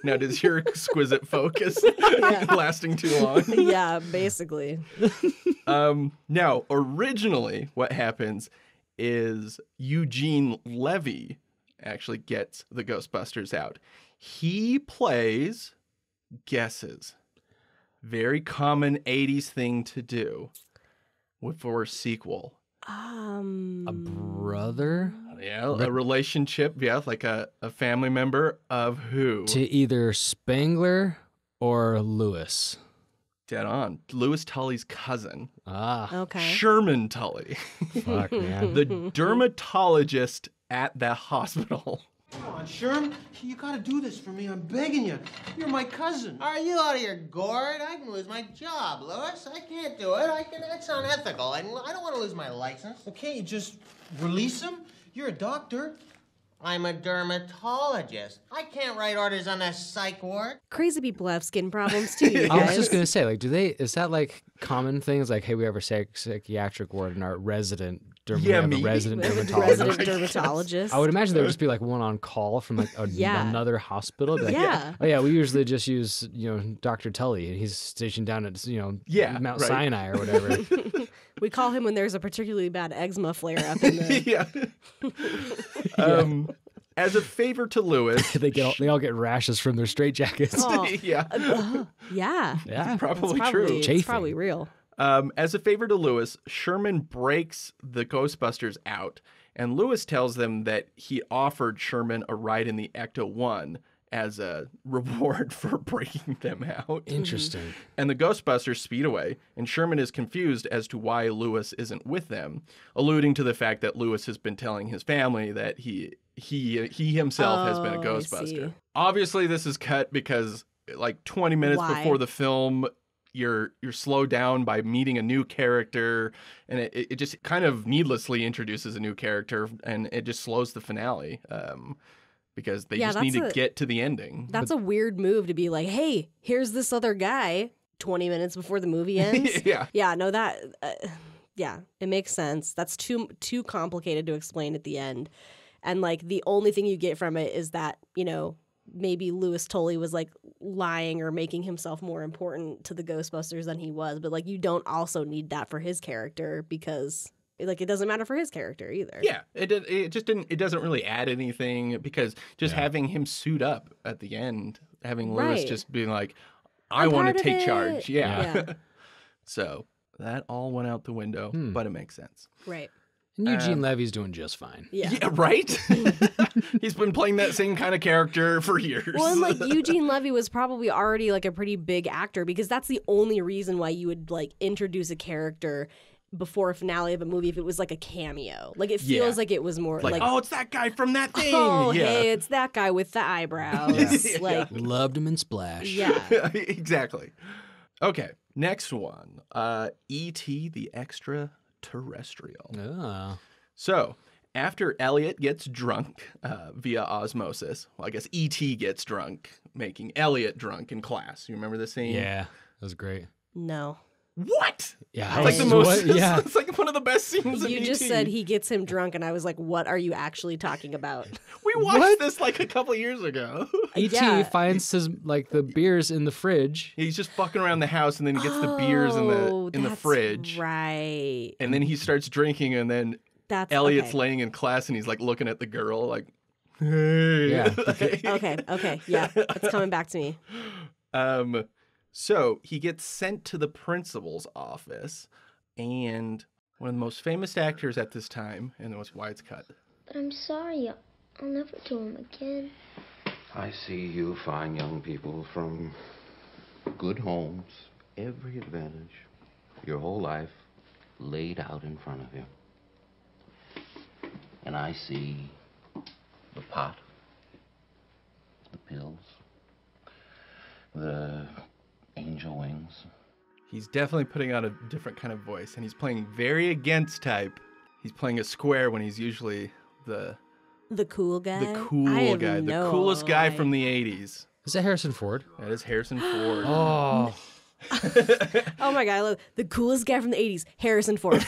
Now, does your exquisite focus yeah. lasting too long? Yeah, basically. Um, now, originally what happens is Eugene Levy actually gets the Ghostbusters out. He plays guesses. Very common eighties thing to do for a sequel. Um, a brother? Yeah, a relationship, yeah, like a, a family member of who? To either Spangler or Lewis. Dead on. Lewis Tully's cousin. Ah. Okay. Sherman Tully. Fuck, man. The dermatologist at the hospital. Come on, Sherm. You gotta do this for me. I'm begging you. You're my cousin. Are you out of your gourd? I can lose my job, Lewis. I can't do it. I can. It's unethical. I, I don't want to lose my license. Well, can't you just release him? You're a doctor. I'm a dermatologist. I can't write orders on a psych ward. Crazy people have skin problems too, you guys. I was just gonna say, like, do they? Is that like common things? Like, hey, we have a psychiatric ward in our resident. Derm- yeah, me. Resident dermatologist. Resident dermatologist. I would imagine there would just be like one on call from like a, yeah. another hospital. Like, yeah. Oh yeah, we usually just use you know Doctor Tully, and he's stationed down at you know yeah, Mount right. Sinai or whatever. We call him when there's a particularly bad eczema flare up in the yeah. yeah. Um, as a favor to Lewis, they get all, they all get rashes from their straitjackets. Oh. yeah. Uh, yeah. Yeah. It's probably, it's probably true. It's Chafing. probably real. Um, as a favor to Lewis, Sherman breaks the Ghostbusters out, and Lewis tells them that he offered Sherman a ride in the Ecto one as a reward for breaking them out. Interesting. And the Ghostbusters speed away, and Sherman is confused as to why Lewis isn't with them, alluding to the fact that Lewis has been telling his family that he he he himself oh, has been a Ghostbuster. Obviously, this is cut because like twenty minutes why? before the film. You're you're slowed down by meeting a new character, and it, it just kind of needlessly introduces a new character, and it just slows the finale um, because they yeah, just need a, to get to the ending. That's but, a weird move to be like, hey, here's this other guy twenty minutes before the movie ends. yeah. Yeah, no, that, uh, yeah, it makes sense. That's too too complicated to explain at the end. And like the only thing you get from it is that, you know, maybe Lewis Tully was like lying or making himself more important to the Ghostbusters than he was. But like, you don't also need that for his character because like, it doesn't matter for his character either. Yeah. It did, it just didn't, it doesn't really add anything because just yeah. having him suit up at the end, having Lewis right. just being like, I want to take charge. Yeah. yeah. So that all went out the window, hmm. but it makes sense. Right. And Eugene um, Levy's doing just fine. Yeah, yeah right? He's been playing that same kind of character for years. Well, and like Eugene Levy was probably already like a pretty big actor because that's the only reason why you would like introduce a character before a finale of a movie if it was like a cameo. Like it feels yeah. like it was more like, like, oh, it's that guy from that thing. Oh, yeah. Hey, it's that guy with the eyebrows. yeah. Like loved him in Splash. Yeah. Exactly. Okay, next one. Uh, E T the Extra... Terrestrial. Oh. So after Elliot gets drunk uh, via osmosis, well, I guess E T gets drunk, making Elliot drunk in class. You remember the scene? Yeah, that was great. No. What? Yeah, it's like the most. What? Yeah. It's like one of the best scenes. You just said he gets him drunk, and I was like, "What are you actually talking about?" We watched what? this like a couple of years ago. E T yeah. finds his like the beers in the fridge. He's just fucking around the house, and then he gets oh, the beers in the in the fridge, right? And then he starts drinking, and then that's, Elliot's okay. laying in class, and he's like looking at the girl, like, "Hey, yeah, okay, okay, okay, yeah, it's coming back to me." Um. So he gets sent to the principal's office, and one of the most famous actors at this time, and that's why it's cut. But I'm sorry, I'll never do him again. I see you fine young people from good homes, every advantage, your whole life laid out in front of you. And I see the pot, the pills, the... angel wings. He's definitely putting on a different kind of voice, and he's playing very against type. he's playing it square when he's usually the the cool guy. The cool guy. The coolest guy from the eighties. Is that Harrison Ford? That is Harrison Ford. Oh. Oh my god, I love the coolest guy from the eighties, Harrison Ford.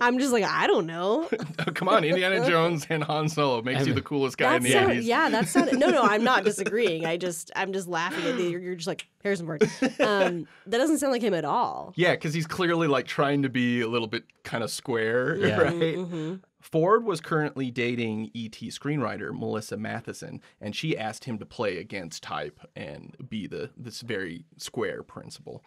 I'm just like, I don't know. Oh, come on, Indiana Jones and Han Solo makes I mean, you the coolest guy in the sound, eighties. Yeah, that's not, no, no. I'm not disagreeing. I just, I'm just laughing at the, you're, you're just like Harrison Ford. Um, that doesn't sound like him at all. Yeah, because he's clearly like trying to be a little bit kind of square, yeah. right? Mm-hmm. Ford was currently dating E T screenwriter Melissa Matheson, and she asked him to play against type and be the this very square principal.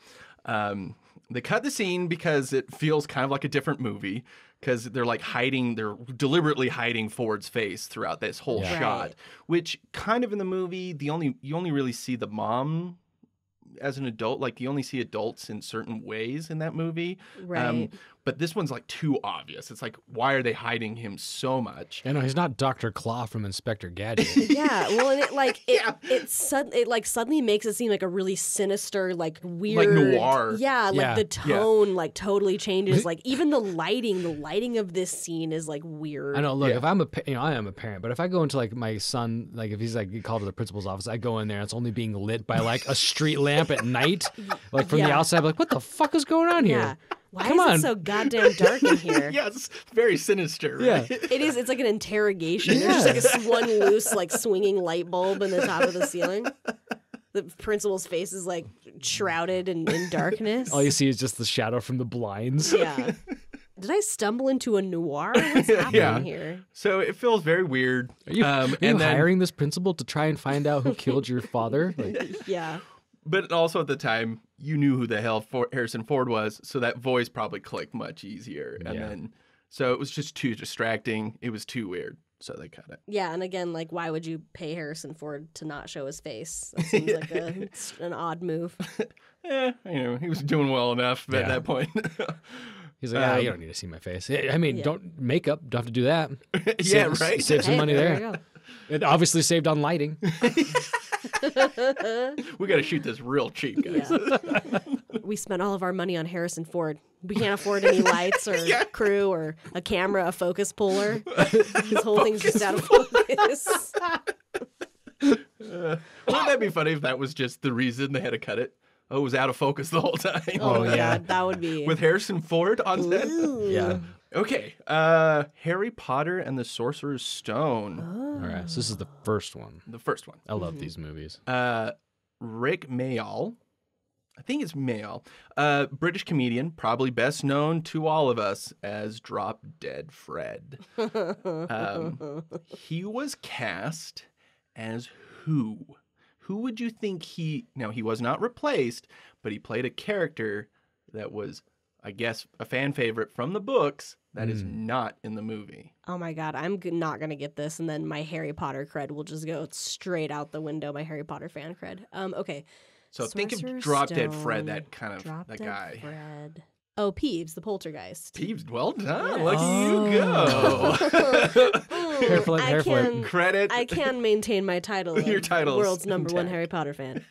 Um, they cut the scene because it feels kind of like a different movie, because they're like hiding, they're deliberately hiding Ford's face throughout this whole yeah. shot, right. which kind of in the movie, the only you only really see the mom as an adult, like you only see adults in certain ways in that movie. Right. Um, but this one's like too obvious. It's like, why are they hiding him so much? Yeah, no, he's not Doctor Claw from Inspector Gadget. Yeah, well, and it like it yeah. it sud it like suddenly makes it seem like a really sinister, like weird, like noir. Yeah, like yeah. the tone yeah. like totally changes. Like even the lighting, the lighting of this scene is like weird. I know. Look, yeah. if I'm a you know I am a parent, but if I go into like my son, like if he's like called to the principal's office, I go in there and it's only being lit by like a street lamp. At night, like from yeah. the outside, I'm like, what the fuck is going on here? Yeah. Why Come is on. It so goddamn dark in here? Yeah, it's very sinister. Right? Yeah, it is. It's like an interrogation. Yeah. There's just like a, one loose, like swinging light bulb in the top of the ceiling. The principal's face is like shrouded in, in darkness. All you see is just the shadow from the blinds. Yeah. Did I stumble into a noir? What's happening yeah. here? So it feels very weird. Are you, um, are and you then... hiring this principal to try and find out who killed your father? Like... Yeah. But also at the time, you knew who the hell For Harrison Ford was, so that voice probably clicked much easier. And yeah. then, so it was just too distracting. It was too weird, so they cut it. Yeah, and again, like, why would you pay Harrison Ford to not show his face? That seems like a, an odd move. Yeah, you know, he was doing well enough yeah. at that point. He's like, ah, um, you don't need to see my face. I mean, yeah. don't makeup, don't have to do that. Yeah, save, right? Save some hey, money there. there. It obviously saved on lighting. We got to shoot this real cheap, guys. Yeah. We spent all of our money on Harrison Ford. We can't afford any lights or yeah. crew or a camera, a focus puller. His whole thing's just out of focus. uh, wouldn't that be funny if that was just the reason they had to cut it? Oh, it was out of focus the whole time. Oh, oh yeah. yeah. That would be... With Harrison Ford on set? Ooh. Yeah. Okay. Uh, Harry Potter and the Sorcerer's Stone. Oh. All right. So this is the first one. The first one. I love mm-hmm. these movies. Uh, Rick Mayall. I think it's Mayall. Uh, British comedian, probably best known to all of us as Drop Dead Fred. um, he was cast as who? Who would you think he... Now, he was not replaced, but he played a character that was... I guess a fan favorite from the books that mm. is not in the movie. Oh my god, I'm not gonna get this, and then my Harry Potter cred will just go straight out the window. My Harry Potter fan cred. Um, okay. So Sorcerer think of Drop Stone, Dead Fred, that kind of Drop that Dead guy. Fred. Oh, Peeves, the poltergeist. Peeves, well done. Yeah. Look at oh. you go. mm, hair flip, hair flip. Credit. I can maintain my title. Your title, world's number intact. One Harry Potter fan.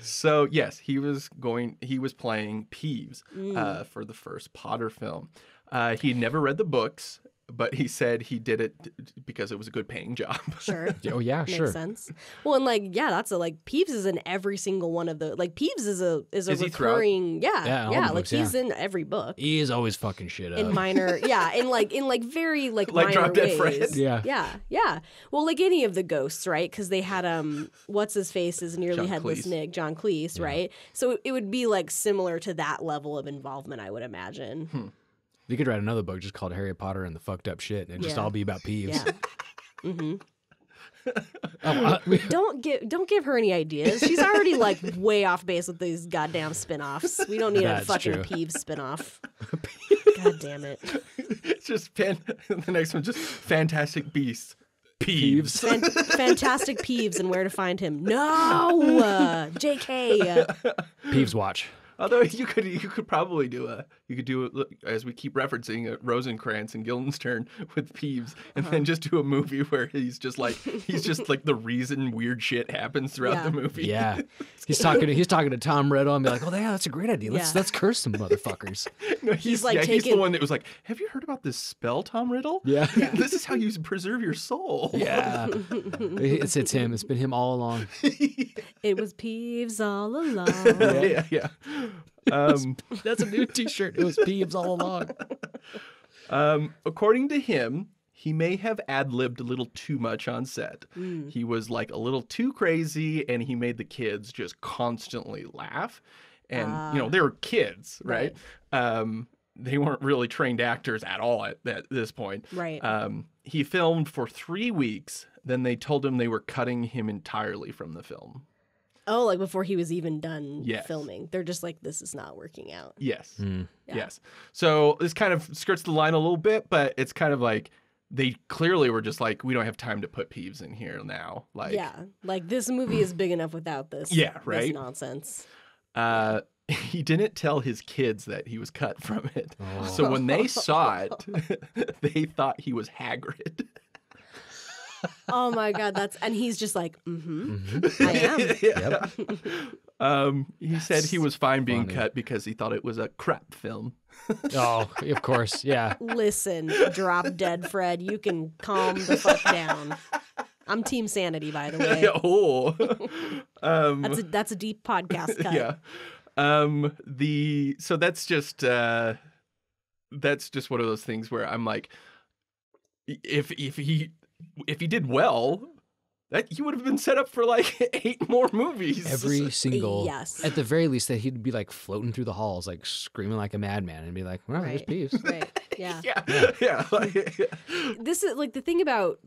So yes, he was going. He was playing Peeves mm. uh, for the first Potter film. Uh, he never read the books, but he said he did it because it was a good paying job. Sure. Oh yeah, Makes sure. Makes sense. Well, and like yeah, that's a, like Peeves is in every single one of the like Peeves is a is a is recurring yeah yeah, yeah like books, he's yeah. in every book. He is always fucking shit up in minor yeah in like in like very like, like minor Drop Dead Fred. Yeah yeah yeah. Well, like any of the ghosts, right? Because they had um what's his face is nearly John headless Cleese. Nick John Cleese yeah. right? So it would be like similar to that level of involvement, I would imagine. Hmm. You could write another book just called Harry Potter and the Fucked Up Shit, and it'd yeah. just all be about Peeves. Yeah. Mm-hmm. oh, I, don't give don't give her any ideas. She's already like way off base with these goddamn spinoffs. We don't need That's a fucking true. Peeves spinoff. God damn it! It's just fan the next one, just Fantastic Beasts. Peeves. Fan Fantastic Peeves and where to find him. No, uh, J K. Uh, Peeves Watch. Although you could you could probably do a you could do a, as we keep referencing a Rosencrantz and Guildenstern with Peeves, and uh-huh. then just do a movie where he's just like he's just like the reason weird shit happens throughout yeah. the movie. Yeah, he's talking to, he's talking to Tom Riddle and be like, oh yeah, that's a great idea. Let's yeah. let's curse some motherfuckers. No, he's, he's like yeah, taking... he's the one that was like, have you heard about this spell, Tom Riddle? Yeah, yeah. This is how you preserve your soul. Yeah, it's it's him. It's been him all along. It was Peeves all along. Yeah, yeah. Um, that's a new T-shirt. It was Peeves all along. Um, according to him, he may have ad-libbed a little too much on set. Mm. He was like a little too crazy, and he made the kids just constantly laugh. And uh, you know they were kids, right? right. Um, they weren't really trained actors at all at, at this point. Right. Um, he filmed for three weeks. Then they told him they were cutting him entirely from the film. Oh, like before he was even done yes. filming. They're just like, this is not working out. Yes. Mm. Yeah. Yes. So this kind of skirts the line a little bit, but it's kind of like they clearly were just like, we don't have time to put Peeves in here now. Like, yeah. Like this movie is big enough without this. Yeah, right. This nonsense. Uh, he didn't tell his kids that he was cut from it. Oh. So when they saw it, they thought he was Hagrid. Oh my God, that's and he's just like, mm-hmm, mm-hmm. I am. Yeah. Yep. Um, he that's said he was fine being funny. cut because he thought it was a crap film. Oh, of course, yeah. Listen, drop dead, Fred. You can calm the fuck down. I'm Team Sanity, by the way. Oh, um, that's a, that's a deep podcast cut. Yeah. Um, the so that's just uh, that's just one of those things where I'm like, if if he. If he did well, that he would have been set up for like eight more movies. Every single, yes. At the very least, that he'd be like floating through the halls, like screaming like a madman, and be like, "Well, right. there's Peeves." Right. Yeah. Yeah. Yeah. yeah. Like, yeah. This is like the thing about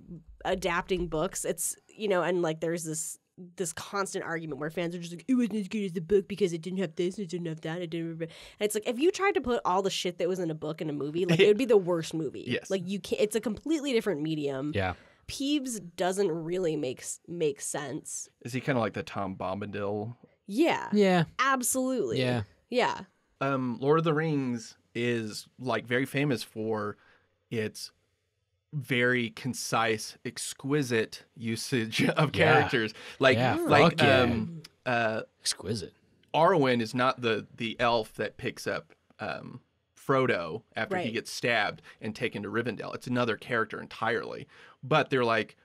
adapting books. It's you know, and like there's this this constant argument where fans are just like, "It wasn't as good as the book because it didn't have this, it didn't have that, it didn't." And it's like if you tried to put all the shit that was in a book in a movie, like it would be the worst movie. Yes. Like you can't. It's a completely different medium. Yeah. Peeves doesn't really make make sense. Is he kind of like the Tom Bombadil? Yeah. Yeah. Absolutely. Yeah. Yeah. Um, Lord of the Rings is like very famous for its very concise, exquisite usage of yeah. characters. Like, yeah, like um, yeah. uh, exquisite. Arwen is not the the elf that picks up. Um, Frodo after right. he gets stabbed and taken to Rivendell. It's another character entirely. But they're like,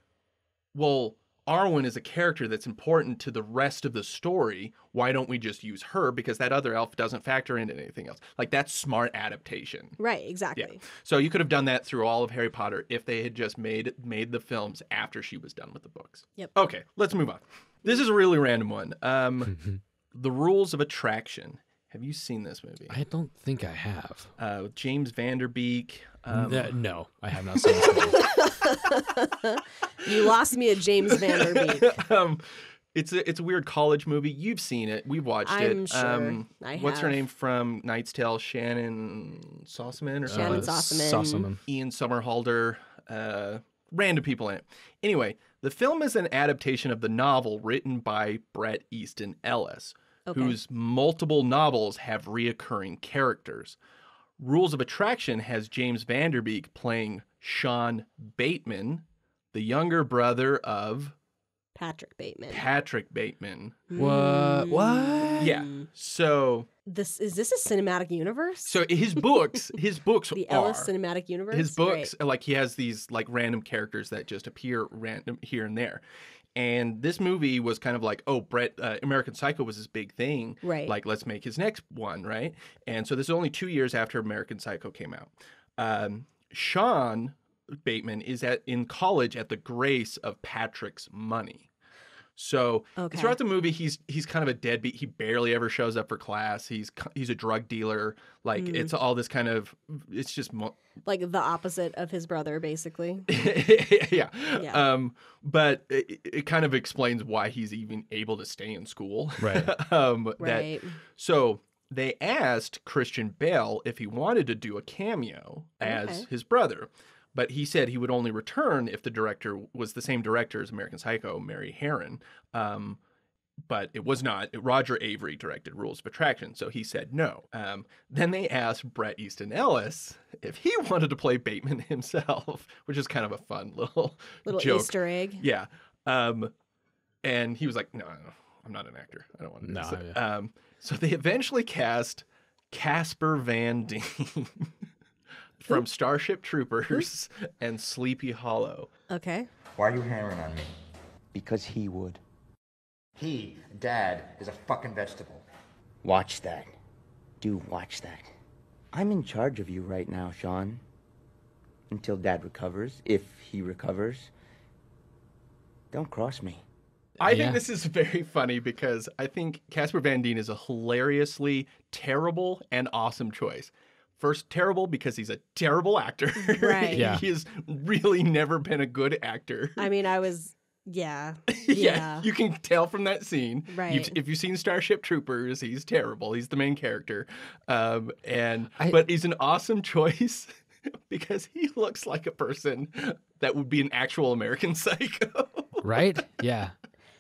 well, Arwen is a character that's important to the rest of the story. Why don't we just use her? Because that other elf doesn't factor into anything else. Like, that's smart adaptation. Right, exactly. Yeah. So you could have done that through all of Harry Potter if they had just made made the films after she was done with the books. Yep. Okay, let's move on. This is a really random one. Um, the Rules of Attraction. Have you seen this movie? I don't think I have. Uh, with James Van Der Beek. Um... No, no, I have not seen this movie. You lost me at James Van Der Beek. um, it's, a, it's a weird college movie. You've seen it. We've watched I'm it. I'm sure um, I have. What's her name from Knight's Tale? Shannyn Sossamon? Or Shannyn uh, Sossamon. Sossamon. Ian Somerhalder. Uh, random people in it. Anyway, the film is an adaptation of the novel written by Brett Easton Ellis. Okay. Whose multiple novels have reoccurring characters. Rules of Attraction has James Van Der Beek playing Sean Bateman, the younger brother of... Patrick Bateman. Patrick Bateman. What? What? Yeah. So... This is this a cinematic universe? So his books, his books the are Ellis cinematic universe. His books, right. like he has these like random characters that just appear random here and there. And this movie was kind of like, oh, Brett, uh, American Psycho was his big thing. Right. Like, let's make his next one, right? And so this is only two years after American Psycho came out. Um, Sean Bateman is at in college at the grace of Patrick's money. So okay. throughout the movie, he's he's kind of a deadbeat. He barely ever shows up for class. He's he's a drug dealer. Like mm. it's all this kind of it's just mo- like the opposite of his brother, basically. yeah. yeah. Um. But it, it kind of explains why he's even able to stay in school. Right. um. Right. That, so they asked Christian Bale if he wanted to do a cameo as okay. his brother. But he said he would only return if the director was the same director as American Psycho, Mary Harron. Um, but it was not. Roger Avery directed Rules of Attraction, so he said no. Um, then they asked Brett Easton Ellis if he wanted to play Bateman himself, which is kind of a fun little Little joke. Easter egg. Yeah. Um, and he was like, no, no, no, I'm not an actor. I don't want to do no, this. Yeah. Um, so they eventually cast Casper van Dien from Starship Troopers and Sleepy Hollow. Okay. Why are you hammering on me? Because he would. He, Dad, is a fucking vegetable. Watch that. Do watch that. I'm in charge of you right now, Sean. Until Dad recovers, if he recovers. Don't cross me. I yeah. think this is very funny because I think Casper van Dien is a hilariously terrible and awesome choice. First, terrible because he's a terrible actor. Right. Yeah. He has really never been a good actor. I mean, I was... Yeah, yeah. Yeah. You can tell from that scene. Right. You've, if you've seen Starship Troopers, he's terrible. He's the main character. Um, and I, But he's an awesome choice because he looks like a person that would be an actual American Psycho. Right? Yeah.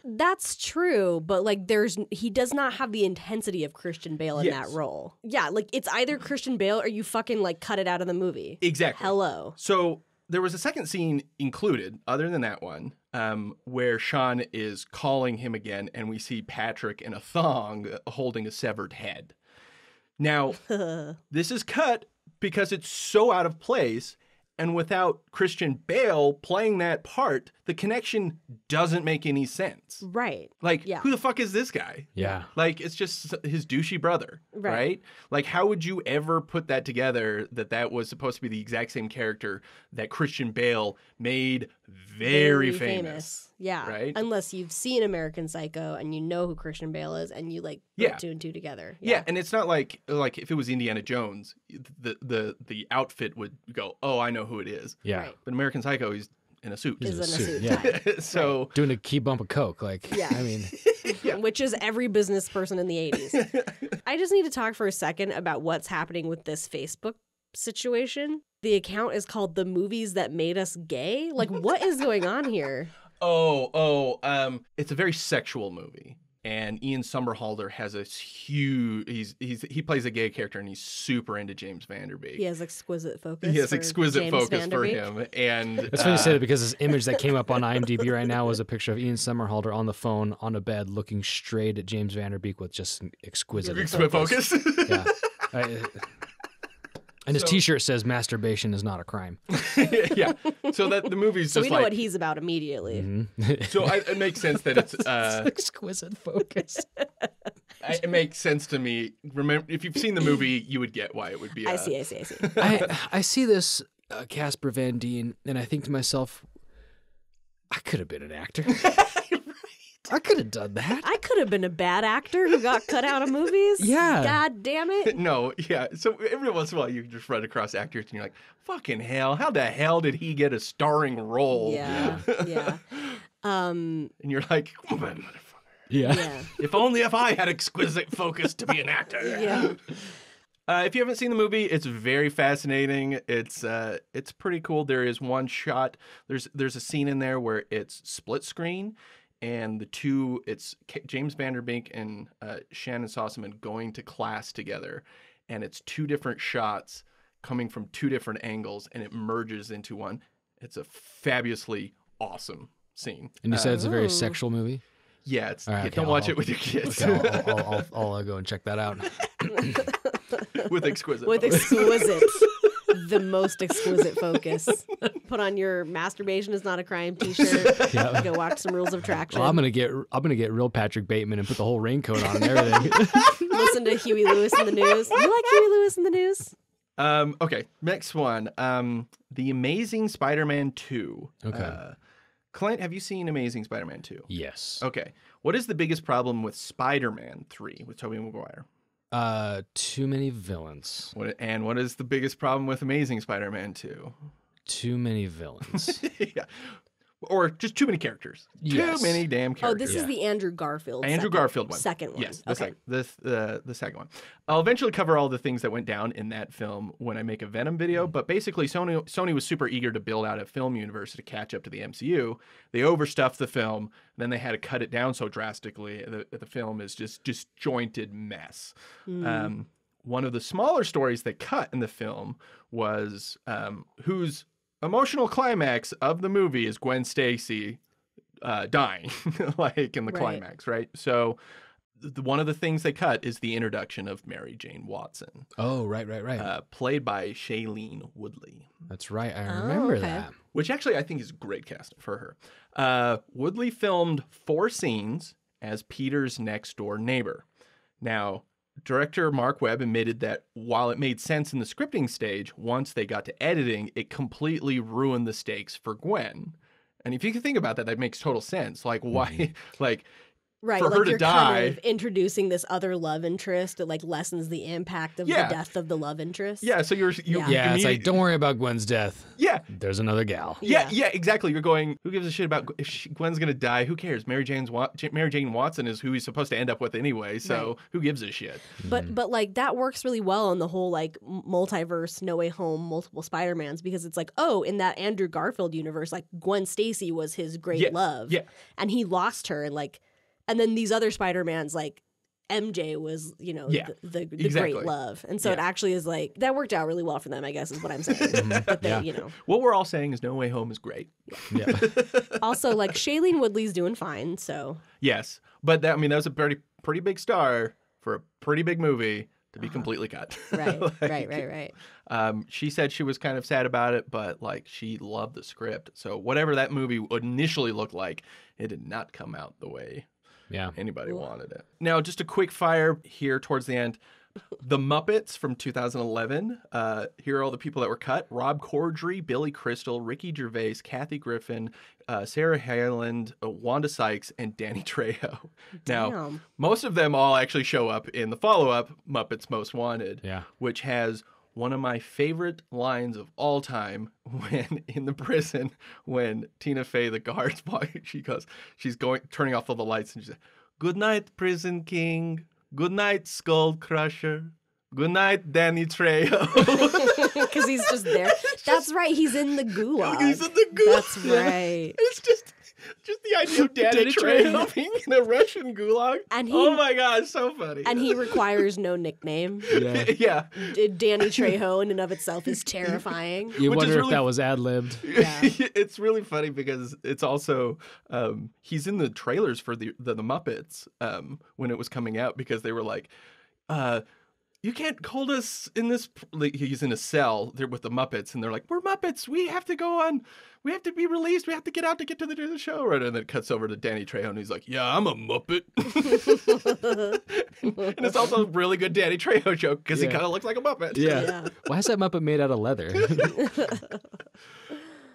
That's true, but like there's he does not have the intensity of Christian Bale in yes. that role. Yeah, like it's either Christian Bale or you fucking like cut it out of the movie. Exactly. Hello. So there was a second scene included, other than that one, um, where Sean is calling him again, and we see Patrick in a thong holding a severed head. Now, this is cut because it's so out of place, and without Christian Bale playing that part, the connection doesn't make any sense. Right. Like, yeah. who the fuck is this guy? Yeah. Like, it's just his douchey brother, right. right? Like, how would you ever put that together that that was supposed to be the exact same character that Christian Bale made very, very famous. famous? Yeah. Right? Unless you've seen American Psycho and you know who Christian Bale is and you, like, put yeah. two and two together. Yeah. yeah, and it's not like, like, if it was Indiana Jones, the, the, the outfit would go, oh, I know who it is. Yeah. Right. But American Psycho, he's... in a suit. He's in a suit. suit. Yeah. So right. doing a key bump of coke, like yeah. I mean, yeah. which is every business person in the eighties. I just need to talk for a second about what's happening with this Facebook situation. The account is called The Movies That Made Us Gay. Like, what is going on here? Oh, oh, um, it's a very sexual movie. And Ian Somerhalder has a huge, he's, he's, he plays a gay character and he's super into James Van Der Beek. He has exquisite focus. He has exquisite focus for him. And that's funny you say that because this image that came up on IMDb right now was a picture of Ian Somerhalder on the phone on a bed looking straight at James Van Der Beek with just exquisite focus. focus. Yeah. I, And his so, T-shirt says masturbation is not a crime. yeah. So that the movie's so just we know like, what he's about immediately. Mm-hmm. so I, it makes sense that it's... Uh, exquisite focus. I, it makes sense to me. Remember, if you've seen the movie, you would get why it would be... Uh... I see, I see, I see. I, I see this uh, Casper van Dien, and I think to myself, I could have been an actor. I could have done that. I could have been a bad actor who got cut out of movies. Yeah. God damn it. No, yeah. So every once in a while you just run across actors and you're like, fucking hell, how the hell did he get a starring role? Yeah, yeah. Um, and you're like, come on, motherfucker. Yeah. yeah. If only if I had exquisite focus to be an actor. Yeah. Uh, if you haven't seen the movie, it's very fascinating. It's uh, it's pretty cool. There is one shot. There's There's a scene in there where it's split screen. And the two, it's James Van Der Beek and uh, Shannyn Sossamon going to class together. And it's two different shots coming from two different angles, and it merges into one. It's a fabulously awesome scene. And you said uh, it's a very ooh. sexual movie? Yeah, it's, right, okay, don't watch I'll, it with your kids. Okay, I'll, I'll, I'll, I'll, I'll go and check that out. with exquisite. With exquisite. The most exquisite focus. Put on your masturbation is not a crime T-shirt. Yep. Go watch some Rules of Attraction. Well, I'm gonna get I'm gonna get real Patrick Bateman and put the whole raincoat on and everything. Listen to Huey Lewis in the News. You like Huey Lewis in the News? Um. Okay. Next one. Um. The Amazing Spider-Man two. Okay. Uh, Clint, have you seen Amazing Spider-Man two? Yes. Okay. What is the biggest problem with Spider-Man three with Tobey Maguire? Uh, too many villains. What, and what is the biggest problem with Amazing Spider-Man two? Too many villains. yeah. Or just too many characters. Yes. Too many damn characters. Oh, this is the Andrew Garfield. Andrew second, Garfield one. Second one. Yes, the, okay. sec this, uh, the second one. I'll eventually cover all the things that went down in that film when I make a Venom video, but basically Sony, Sony was super eager to build out a film universe to catch up to the M C U. They overstuffed the film, then they had to cut it down so drastically that the film is just disjointed mess. Mm. Um, one of the smaller stories they cut in the film was um, who's... emotional climax of the movie is Gwen Stacy uh, dying, like in the right. climax, right? So the, one of the things they cut is the introduction of Mary Jane Watson. Oh, right, right, right. Uh, played by Shailene Woodley. That's right. I remember oh, okay. that. Which actually I think is great casting for her. Uh, Woodley filmed four scenes as Peter's next door neighbor. Now, director Mark Webb admitted that while it made sense in the scripting stage, once they got to editing, it completely ruined the stakes for Gwen. And if you can think about that, that makes total sense. Like, why, like, right, for like her to die. Kind of introducing this other love interest, it like lessens the impact of yeah. the death of the love interest. Yeah, so you're. You, yeah, yeah it's like, don't worry about Gwen's death. Yeah. There's another gal. Yeah, yeah, yeah, exactly. You're going, who gives a shit about if she, Gwen's going to die? Who cares? Mary, Jane's Wa Mary Jane Watson is who he's supposed to end up with anyway, so right. who gives a shit? But, mm. but like, that works really well on the whole, like, multiverse, No Way Home, multiple Spider-Mans, because it's like, oh, in that Andrew Garfield universe, like, Gwen Stacy was his great yeah. love. Yeah. And he lost her, and like, and then these other Spider-Mans, like M J was, you know, yeah, the, the, the exactly. great love. And so yeah. it actually is like, that worked out really well for them, I guess, is what I'm saying. But they, yeah. you know. What we're all saying is No Way Home is great. Yeah. Yeah. Also, like, Shailene Woodley's doing fine, so. Yes. But, that I mean, that was a pretty, pretty big star for a pretty big movie to be uh-huh. completely cut. Right, like, right, right, right. Um, she said she was kind of sad about it, but, like, she loved the script. So whatever that movie initially looked like, it did not come out the way... Yeah, anybody wanted it. Now, just a quick fire here towards the end. The Muppets from two thousand eleven. Uh, here are all the people that were cut. Rob Corddry, Billy Crystal, Ricky Gervais, Kathy Griffin, uh, Sarah Hyland, uh, Wanda Sykes, and Danny Trejo. Now, damn. Most of them all actually show up in the follow-up, Muppets Most Wanted, yeah. which has one of my favorite lines of all time when in the prison, when Tina Fey, the guard's walking, she goes, she's going, turning off all the lights and she says, "Good night, prison king. Good night, skull crusher. Good night, Danny Trejo." Because he's just there. That's just, right. He's in the gulag. He's in the gulag. That's right. It's just, just the idea of Danny Trejo being in a Russian gulag. And he, oh my God, so funny. And he requires no nickname. Yeah. yeah. Danny Trejo in and of itself is terrifying. You Which wonder if really, that was ad-libbed. Yeah. It's really funny because it's also, um, he's in the trailers for the, the, the Muppets um, when it was coming out because they were like, uh, you can't hold us in this, like, he's in a cell there with the Muppets, and they're like, we're Muppets, we have to go on, we have to be released, we have to get out to get to the, to the show, right? And then it cuts over to Danny Trejo, and he's like, yeah, I'm a Muppet. And it's also a really good Danny Trejo joke, because yeah. he kind of looks like a Muppet. Yeah. yeah. Why is that Muppet made out of leather?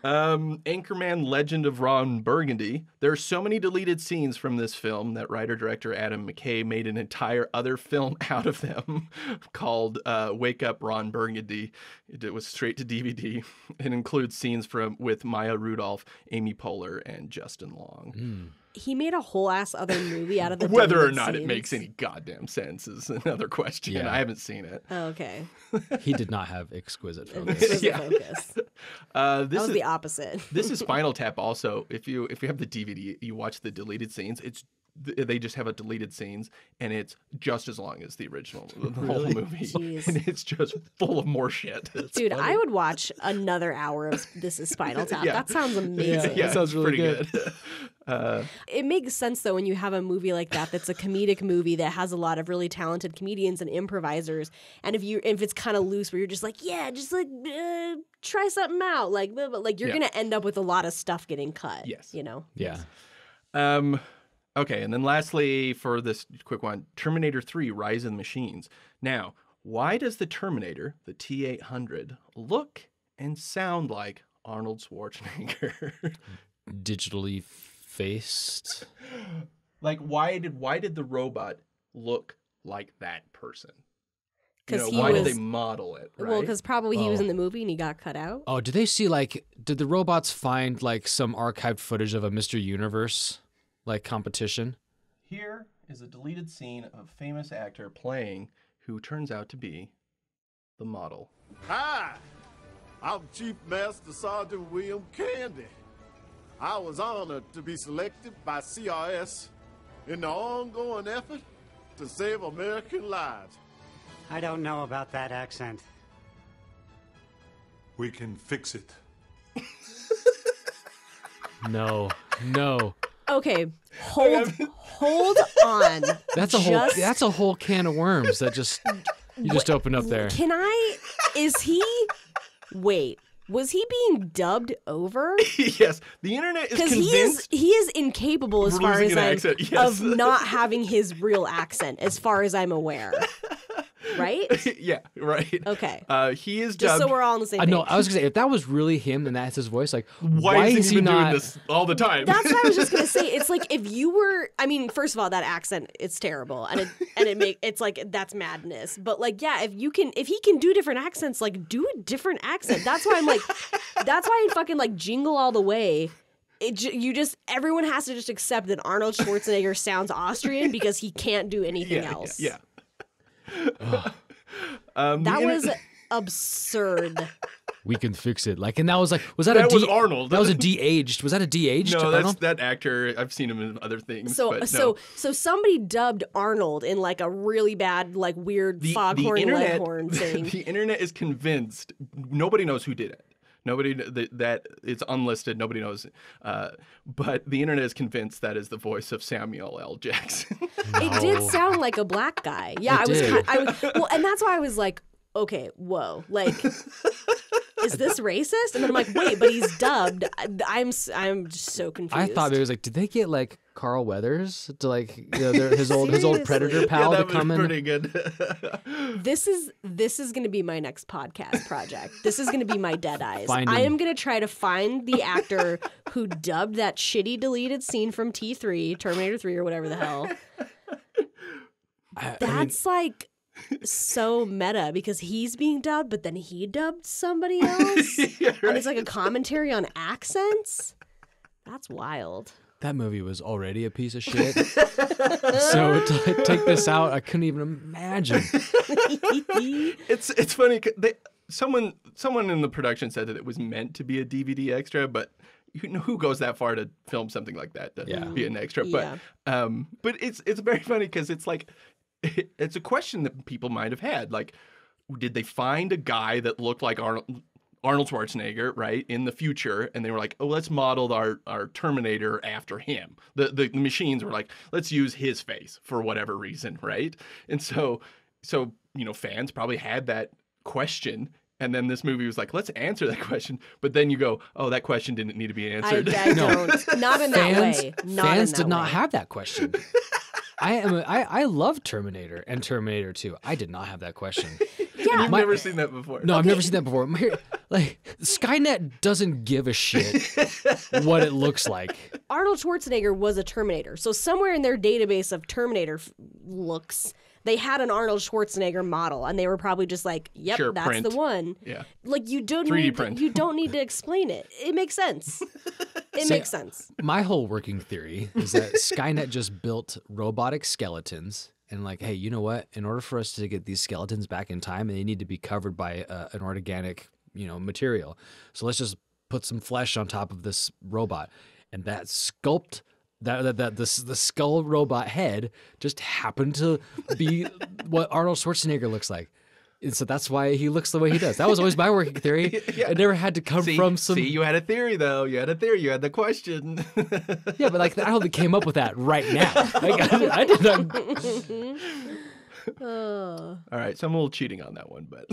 Um, Anchorman, Legend of Ron Burgundy. There are so many deleted scenes from this film that writer-director Adam McKay made an entire other film out of them called uh, Wake Up, Ron Burgundy. It was straight to D V D. It includes scenes from with Maya Rudolph, Amy Poehler, and Justin Long. Mm. He made a whole ass other movie out of the whether or not scenes. It makes any goddamn sense is another question. Yeah. I haven't seen it. Oh, okay. He did not have exquisite focus. Exquisite yeah. focus. Uh, this that was is, the opposite. This is Spinal Tap. Also, if you if you have the D V D, you watch the deleted scenes. It's they just have a deleted scenes, and it's just as long as the original, the really? Whole movie, jeez. And it's just full of more shit. It's dude, funny. I would watch another hour of This Is Spinal Tap. Yeah. That sounds amazing. Yeah, yeah, that sounds really good. good. Uh, it makes sense though when you have a movie like that that's a comedic movie that has a lot of really talented comedians and improvisers, and if you if it's kind of loose where you're just like yeah, just like uh, try something out, like blah, blah, like you're yeah. gonna end up with a lot of stuff getting cut. Yes, you know. Yeah. Um. Okay, and then lastly, for this quick one, Terminator three, Rise of the Machines. Now, why does the Terminator, the T eight hundred, look and sound like Arnold Schwarzenegger? Digitally faced? Like, why did, why did the robot look like that person? You know, why was, did they model it? Right? Well, because probably oh. he was in the movie and he got cut out. Oh, did they see like? Did the robots find like some archived footage of a Mister Universe like competition? Here is a deleted scene of a famous actor playing who turns out to be the model. Hi, I'm Chief Master Sergeant William Candy. I was honored to be selected by C R S in the ongoing effort to save American lives. I don't know about that accent. We can fix it. No, no. Okay, hold, hold on. That's a just... whole. That's a whole can of worms that just you just opened up there. Can I? Is he? Wait, was he being dubbed over? Yes, the internet is convinced. Because he is, he is incapable as far as I'm, yes. of not having his real accent, as far as I'm aware. Right? Yeah, right. Okay. Uh, he is dubbed... Just so we're all on the same page. Uh, no, I was going to say, if that was really him and that's his voice, like, why, why is, is he, he been not... doing this all the time? That's what I was just going to say. It's like, if you were... I mean, first of all, that accent, it's terrible. And it, and it make, it's like, that's madness. But like, yeah, if you can... If he can do different accents, like, do a different accent. That's why I'm like... That's why I fucking, like, Jingle All the Way... It, you just everyone has to just accept that Arnold Schwarzenegger sounds Austrian because he can't do anything yeah, else. Yeah. yeah. um, that was inter- absurd. We can fix it. Like, and that was like, was that, that a de- was Arnold? That was a de-aged. Was that a de-aged? No, that's Arnold? That actor. I've seen him in other things. So, but no. so, so somebody dubbed Arnold in like a really bad, like weird the, foghorn leghorn thing. The internet is convinced. Nobody knows who did it. Nobody that, that it's unlisted. Nobody knows, uh, but the internet is convinced that is the voice of Samuel L. Jackson. No. It did sound like a black guy. Yeah, it I did. was. I was, well, and that's why I was like, okay, whoa, like, is this racist? And then I'm like, wait, but he's dubbed. I'm I'm just so confused. I thought it was like, did they get like Carl Weathers to like you know, their, his old his old Predator pal yeah, that to come was in? Pretty good. This is this is going to be my next podcast project. This is going to be my dead eyes. I am going to try to find the actor who dubbed that shitty deleted scene from T three, Terminator three, or whatever the hell. I, That's I mean... like. So meta because he's being dubbed, but then he dubbed somebody else, yeah, right. And it's like a commentary on accents. That's wild. That movie was already a piece of shit, so to take this out, I couldn't even imagine. it's it's funny. They, someone someone in the production said that it was meant to be a D V D extra, but. You know, who goes that far to film something like that to yeah. be an extra? But yeah. um, but it's it's very funny because it's like it, it's a question that people might have had. Like, did they find a guy that looked like Arnold, Arnold Schwarzenegger, right, in the future? And they were like, oh, let's model our, our Terminator after him. The, the the machines were like, let's use his face for whatever reason, right? And so so you know, fans probably had that question. And then this movie was like, let's answer that question. But then you go, oh, that question didn't need to be answered. I, I no. don't. Not in that fans, way. Not fans in that did way. Not have that question. I am. A, I, I love Terminator and Terminator two. I did not have that question. Yeah, You've my, never seen that before. No, okay. I've never seen that before. My, like, Skynet doesn't give a shit what it looks like. Arnold Schwarzenegger was a Terminator. So somewhere in their database of Terminator f- looks... They had an Arnold Schwarzenegger model, and they were probably just like, "Yep, sure, that's print. the one." Yeah, like you don't need to, you don't need to explain it. It makes sense. It so, makes sense. My whole working theory is that Skynet just built robotic skeletons, and like, hey, you know what? In order for us to get these skeletons back in time, they need to be covered by uh, an organic, you know, material. So let's just put some flesh on top of this robot, and that sculpt. That that that the the skull robot head just happened to be what Arnold Schwarzenegger looks like, and so that's why he looks the way he does. That was always my working theory. Yeah. It never had to come see, from some. See, you had a theory though. You had a theory. You had the question. Yeah, but like I don't think came up with that right now. Like, I, I did not. Oh. All right, so I'm a little cheating on that one, but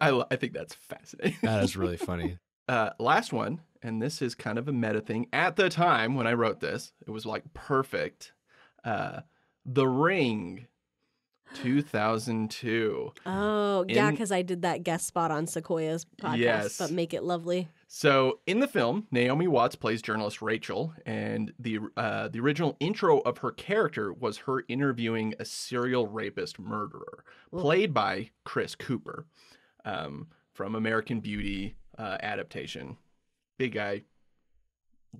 I I think that's fascinating. That is really funny. Uh, last one. And this is kind of a meta thing. At the time when I wrote this, it was like perfect. Uh, The Ring, two thousand two. Oh, in... yeah, because I did that guest spot on Sequoia's podcast, yes. But Make It Lovely. So in the film, Naomi Watts plays journalist Rachel, and the uh, the original intro of her character was her interviewing a serial rapist murderer, played by Chris Cooper, um, from American Beauty uh, adaptation. Big guy,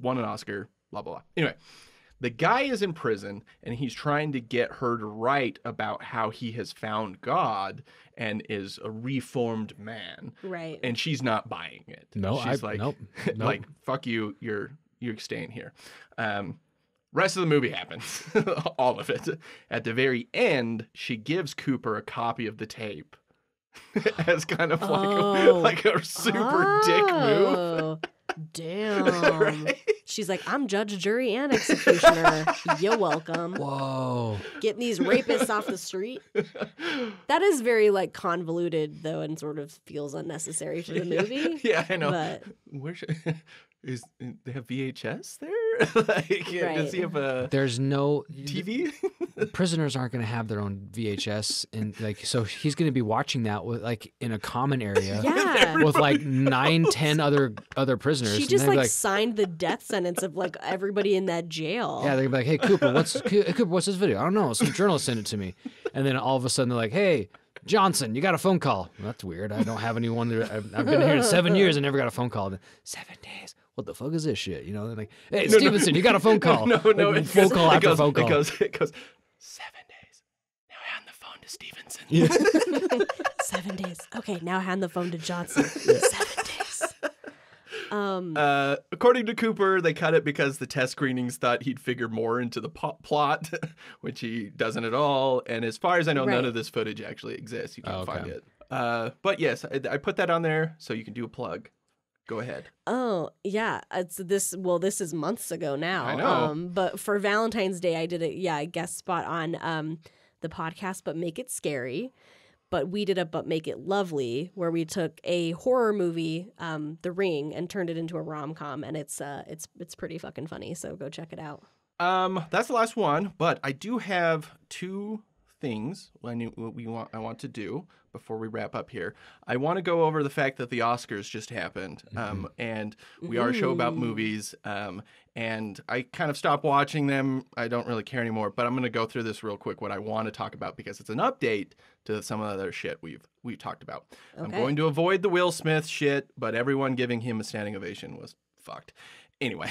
won an Oscar, blah, blah, blah. Anyway, the guy is in prison, and he's trying to get her to write about how he has found God and is a reformed man. Right. And she's not buying it. No, she's I, like, nope, nope. like, fuck you, you're you're staying here. Um, rest of the movie happens, all of it. At the very end, she gives Cooper a copy of the tape as kind of like, oh. a, like a super oh. dick move. Damn. Right? She's like, I'm judge, jury, and executioner. You're welcome. Whoa. Getting these rapists off the street. That is very, like, convoluted, though, and sort of feels unnecessary for the movie. Yeah, yeah, I know. But... Where should... Is they have V H S there? Like, right. Does he have a? There's no T V. Prisoners aren't going to have their own V H S, and like, so he's going to be watching that with like in a common area, yeah. with like nine, knows. ten other other prisoners. She just like, like signed the death sentence of like everybody in that jail. Yeah, they're like, hey Cooper, what's Cooper? What's this video? I don't know. Some journalist sent it to me, and then all of a sudden they're like, hey. Johnson, you got a phone call. Well, that's weird. I don't have anyone. That, I've, I've been here in seven years and never got a phone call. Seven days. What the fuck is this shit? You know, they're like, hey, no, Stevenson, no, you got a phone call. No, no. Like, it phone goes, call after it goes, phone call. It goes, it goes, seven days. Now hand the phone to Stevenson. Yeah. Seven days. Okay, now hand the phone to Johnson. Yeah. Seven days. Um, uh, according to Cooper, they cut it because the test screenings thought he'd figure more into the plot, which he doesn't at all. And as far as I know, right. none of this footage actually exists. You can't oh, okay. find it. Uh, but yes, I, I put that on there so you can do a plug. Go ahead. Oh, yeah. It's this. Well, this is months ago now. I know. Um, but for Valentine's Day, I did a yeah, I guest spot on um, the podcast, but Make It Scary. But we did a But Make It Lovely, where we took a horror movie, um, The Ring, and turned it into a rom-com. And it's uh, it's it's pretty fucking funny, so go check it out. Um, that's the last one, but I do have two things I, knew, we want, I want to do before we wrap up here. I want to go over the fact that the Oscars just happened, mm-hmm. um, and we are a show about movies, um, and I kind of stopped watching them. I don't really care anymore, but I'm going to go through this real quick, what I want to talk about, because it's an update to some of the other shit we've we've talked about. Okay. I'm going to avoid the Will Smith shit, but everyone giving him a standing ovation was fucked. Anyway,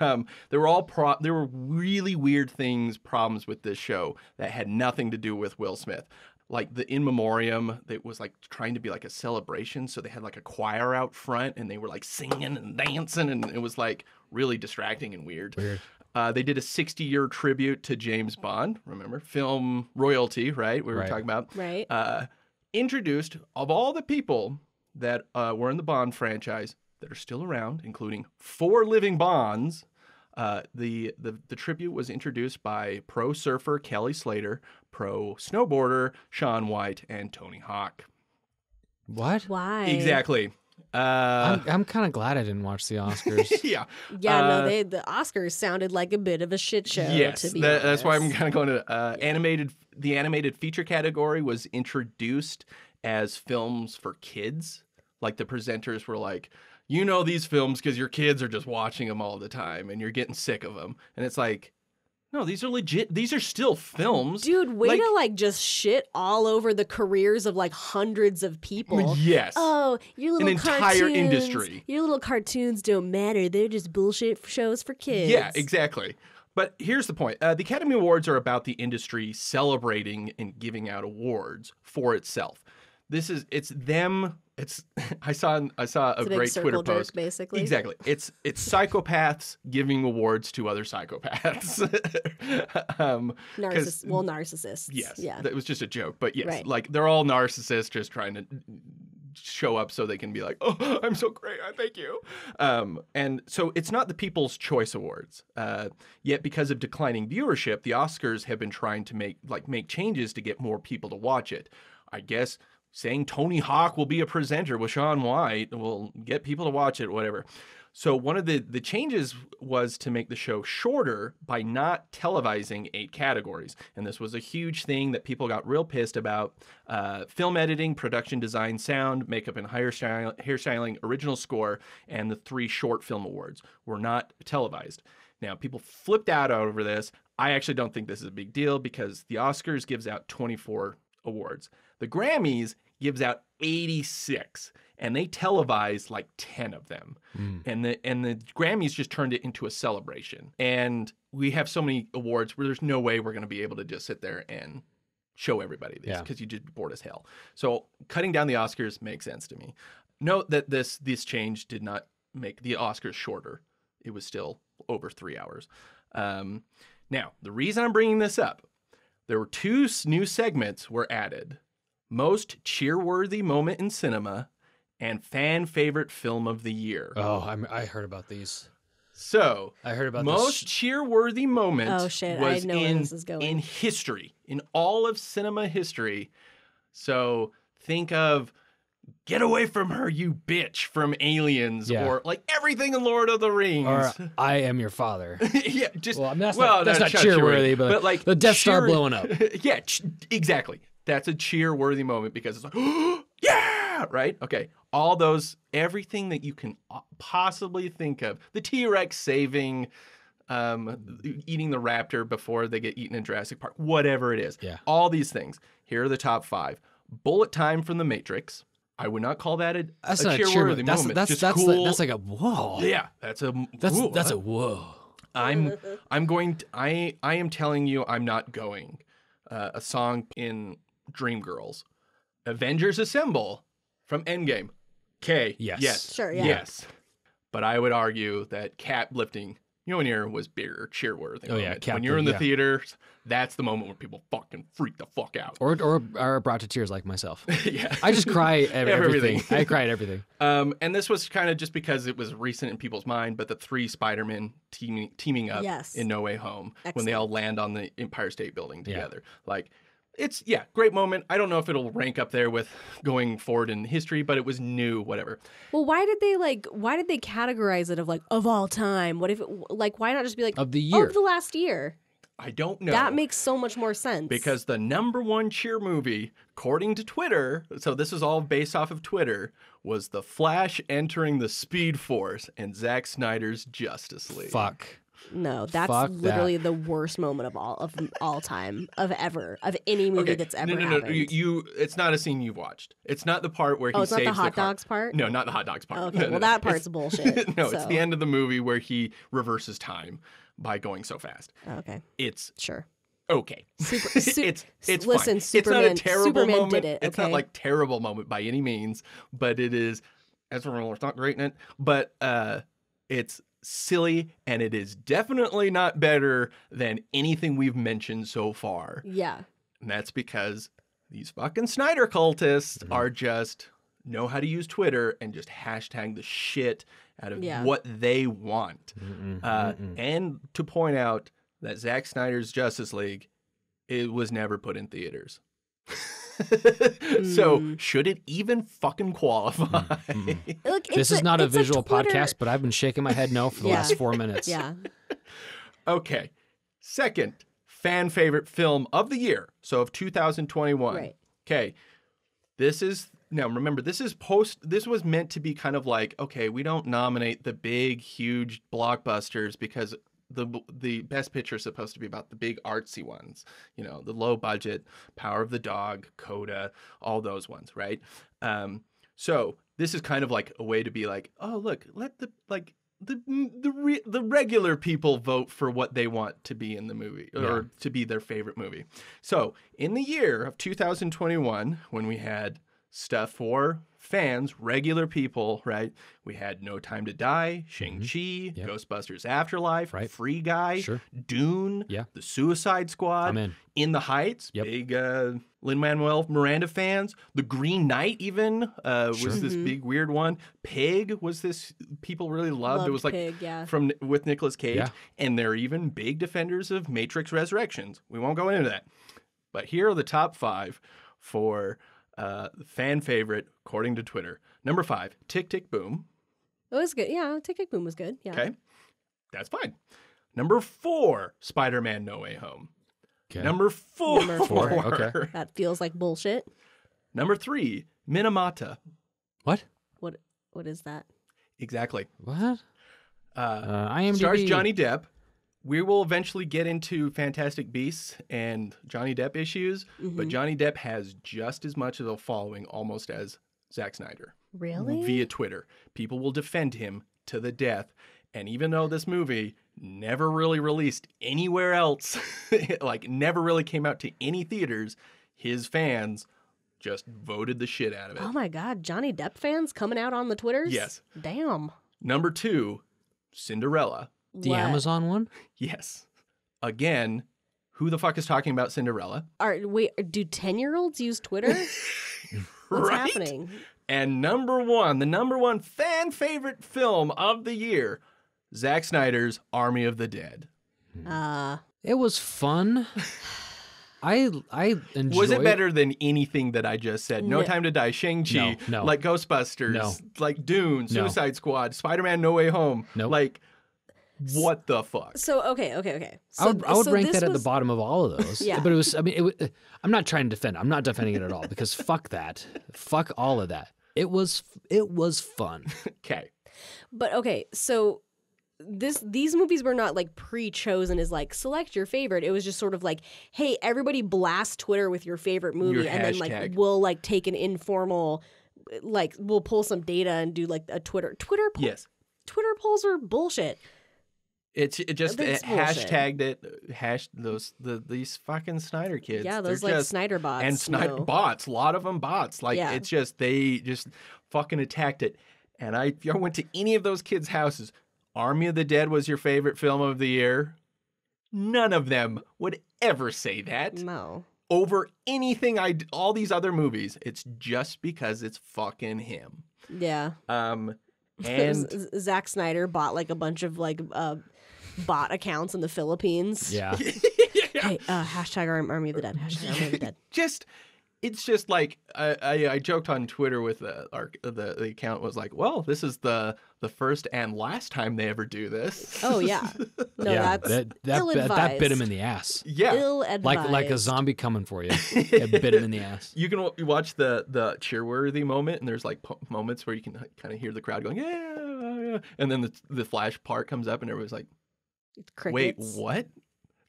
um, there were all pro there were really weird things, problems with this show that had nothing to do with Will Smith. Like the in memoriam, that was like trying to be like a celebration, so they had like a choir out front, and they were like singing and dancing, and it was like really distracting and weird. Weird. Uh, they did a sixty-year tribute to James Bond. Remember, film royalty, right? We were right. talking about. Right. Uh, introduced of all the people that uh, were in the Bond franchise. That are still around, including four living Bonds. Uh, the, the the tribute was introduced by pro surfer Kelly Slater, pro snowboarder Shaun White, and Tony Hawk. What? Why? Exactly. Uh, I'm, I'm kind of glad I didn't watch the Oscars. yeah. Yeah, uh, no, they, the Oscars sounded like a bit of a shit show, yes, to be that, honest. That's why I'm kind of going to... Uh, yeah. Animated. The animated feature category was introduced as films for kids. Like, the presenters were like... You know these films because your kids are just watching them all the time and you're getting sick of them. And it's like, no, these are legit. These are still films. Dude, way like, to like just shit all over the careers of like hundreds of people. Yes. Oh, your little An entire cartoons, industry. Your little cartoons don't matter. They're just bullshit shows for kids. Yeah, exactly. But here's the point. Uh, the Academy Awards are about the industry celebrating and giving out awards for itself. This is, it's them... It's I saw I saw a, a great Twitter post. Basically, exactly. It's it's psychopaths giving awards to other psychopaths. um, Narciss well, narcissists. Yes. Yeah. It was just a joke, but yes, right. like they're all narcissists, just trying to show up so they can be like, oh, I'm so great, thank you. Um, and so it's not the People's Choice Awards uh, yet, because of declining viewership. The Oscars have been trying to make like make changes to get more people to watch it. I guess. Saying Tony Hawk will be a presenter with Shaun White will get people to watch it, whatever. So one of the, the changes was to make the show shorter by not televising eight categories. And this was a huge thing that people got real pissed about. Uh, film editing, production design, sound, makeup and hairstyling, hairstyling, original score, and the three short film awards were not televised. Now, people flipped out over this. I actually don't think this is a big deal because the Oscars gives out twenty-four awards. The Grammys gives out eighty-six. And they televised like ten of them. Mm. And the and the Grammys just turned it into a celebration. And we have so many awards where there's no way we're going to be able to just sit there and show everybody these because yeah. you just be bored as hell. So cutting down the Oscars makes sense to me. Note that this this change did not make the Oscars shorter. It was still over three hours. Um, now, the reason I'm bringing this up, there were two new segments were added. Most cheerworthy moment in cinema and fan favorite film of the year. Oh, I'm, I heard about these. So, I heard about most this. cheerworthy moment oh, shit. was I know in, where this is going. in history, in all of cinema history. So think of "Get Away From Her, You Bitch" from Aliens, yeah. or like everything in Lord of the Rings. Or "I Am Your Father." yeah, just well, I mean, that's well, not, that's not, not cheerworthy, cheerworthy but, but like the Death Star cheer, blowing up. yeah, exactly. That's a cheerworthy moment because it's like, yeah, right? Okay. All those, everything that you can possibly think of. The T-Rex saving, um, eating the raptor before they get eaten in Jurassic Park. Whatever it is. Yeah. All these things. Here are the top five. Bullet time from The Matrix. I would not call that a, that's a not cheerworthy a cheer moment. That's, that's, Just that's, cool. the, that's like a whoa. Yeah. That's a That's, ooh, that's huh? a whoa. I'm, I'm going to, I, I am telling you I'm not going. Uh, a song in Dreamgirls. Avengers Assemble from Endgame. Okay. Yes. Yes. Sure. Yeah. Yes. But I would argue that cap lifting, you know, when you're was bigger cheerworthy. Oh yeah. Cap when you're in the yeah. theater, that's the moment where people fucking freak the fuck out. Or or are brought to tears like myself. yeah. I just cry at everything. everything. I cry at everything. Um, and this was kind of just because it was recent in people's mind. But the three Spider-Men teaming teaming up yes. in No Way Home Excellent. when they all land on the Empire State Building together, yeah. like. It's, yeah, great moment. I don't know if it'll rank up there with going forward in history, but it was new, whatever. Well, why did they, like, why did they categorize it of, like, of all time? What if, it, like, why not just be, like, of the year? Of the last year. I don't know. That makes so much more sense. Because the number one cheer movie, according to Twitter, so this is all based off of Twitter, was The Flash entering the Speed Force and Zack Snyder's Justice League. Fuck. No, that's Fuck literally that. the worst moment of all of all time of ever of any movie okay. that's ever no, no, happened. No, you, you, it's not a scene you've watched. It's not the part where oh, he it's saves not the hot the dogs part. No, not the hot dogs part. Okay, no, well no. that part's it's, bullshit. no, so. It's the end of the movie where he reverses time by going so fast. Okay, it's sure. Okay, Super, su it's it's listen. Fine. Superman, it's not a terrible Superman moment. Did it. Okay? It's not like terrible moment by any means, but it is. As a rule, it's not great in it, but uh, it's. silly, and it is definitely not better than anything we've mentioned so far. Yeah. And that's because these fucking Snyder cultists mm-hmm. are just know how to use Twitter and just hashtag the shit out of yeah. what they want. Mm-mm, uh, mm-mm. And to point out that Zack Snyder's Justice League, it was never put in theaters. So should it even fucking qualify? Mm, mm. Look, this is a, not a visual a podcast, but I've been shaking my head no for the yeah. last four minutes. Yeah. Okay. Second, fan favorite film of the year. So of two thousand twenty-one. Right. Okay. This is, now remember, this is post, this was meant to be kind of like, okay, we don't nominate the big, huge blockbusters because the the best picture is supposed to be about the big artsy ones, you know, the low budget, Power of the Dog, CODA, all those ones, right? Um, so this is kind of like a way to be like, oh, look, let the, like, the the, re the regular people vote for what they want to be in the movie or yeah. to be their favorite movie. So in the year of two thousand twenty-one, when we had stuff for fans, regular people, right? We had No Time to Die, Shang-Chi, yep. Ghostbusters Afterlife, right. Free Guy, sure. Dune, yeah. The Suicide Squad, I'm in. In the Heights, yep. big uh, Lin-Manuel Miranda fans, The Green Knight even uh, sure. was this mm-hmm. big weird one. Pig was this, people really loved. loved it was like Pig, yeah. from with Nicolas Cage. Yeah. And they're even big defenders of Matrix Resurrections. We won't go into that. But here are the top five for... Uh, fan favorite, according to Twitter. Number five, Tick, Tick, Boom. It was good. Yeah, Tick Tick Boom was good. Yeah. Okay. That's fine. Number four, Spider-Man No Way Home. Okay. Number four. Number four. Okay. That feels like bullshit. Number three, Minamata. What? What? What is that? Exactly. What? Uh, uh, I M D B. Stars Johnny Depp. We will eventually get into Fantastic Beasts and Johnny Depp issues, mm-hmm. but Johnny Depp has just as much of a following almost as Zack Snyder. Really? Via Twitter. People will defend him to the death. And even though this movie never really released anywhere else, like never really came out to any theaters, his fans just voted the shit out of it. Oh my God, Johnny Depp fans coming out on the Twitters? Yes. Damn. Number two, Cinderella. The what? Amazon one? Yes. Again, who the fuck is talking about Cinderella? Are, wait, do ten-year-olds use Twitter? What's right? happening? And number one, the number one fan favorite film of the year, Zack Snyder's Army of the Dead. Uh, it was fun. I I enjoyed. Was it better than anything that I just said? No, no. Time to Die, Shang-Chi, no, no. like Ghostbusters, no. like Dune, Suicide no. Squad, Spider-Man No Way Home, nope. like... What the fuck? So, okay, okay, okay. So, I would, I would so rank that was... at the bottom of all of those. yeah. But it was, I mean, it was, I'm not trying to defend. I'm not defending it at all because fuck that. Fuck all of that. It was, it was fun. Okay. But, okay, so this these movies were not, like, pre-chosen as, like, select your favorite. It was just sort of like, hey, everybody blast Twitter with your favorite movie. Your and hashtag. Then, like, we'll, like, take an informal, like, we'll pull some data and do, like, a Twitter. Twitter poll. Yes. Twitter polls are bullshit. It's it just it hashtagged it, hash those the these fucking Snyder kids. Yeah, those like just, Snyder bots and Snyder no. bots. A lot of them bots. Like yeah. it's just they just fucking attacked it. And I, if I went to any of those kids' houses, Army of the Dead was your favorite film of the year. None of them would ever say that. No. Over anything I all these other movies, it's just because it's fucking him. Yeah. Um, and Zack Snyder bought like a bunch of like uh. bot accounts in the Philippines. Yeah. yeah. Hey, uh, hashtag Army of the Dead. Hashtag Army of the Dead. Just, it's just like, I, I, I joked on Twitter with the, our, the the account was like, well, this is the the first and last time they ever do this. Oh, yeah. No, yeah, that's that, that, ill-advised. That, that bit him in the ass. Yeah. Ill-advised. Like, like a zombie coming for you. It bit him in the ass. You can w watch the, the cheerworthy moment, and there's like po moments where you can kind of hear the crowd going, yeah, yeah. And then the, the flash part comes up, and everybody's like, crickets. Wait, what?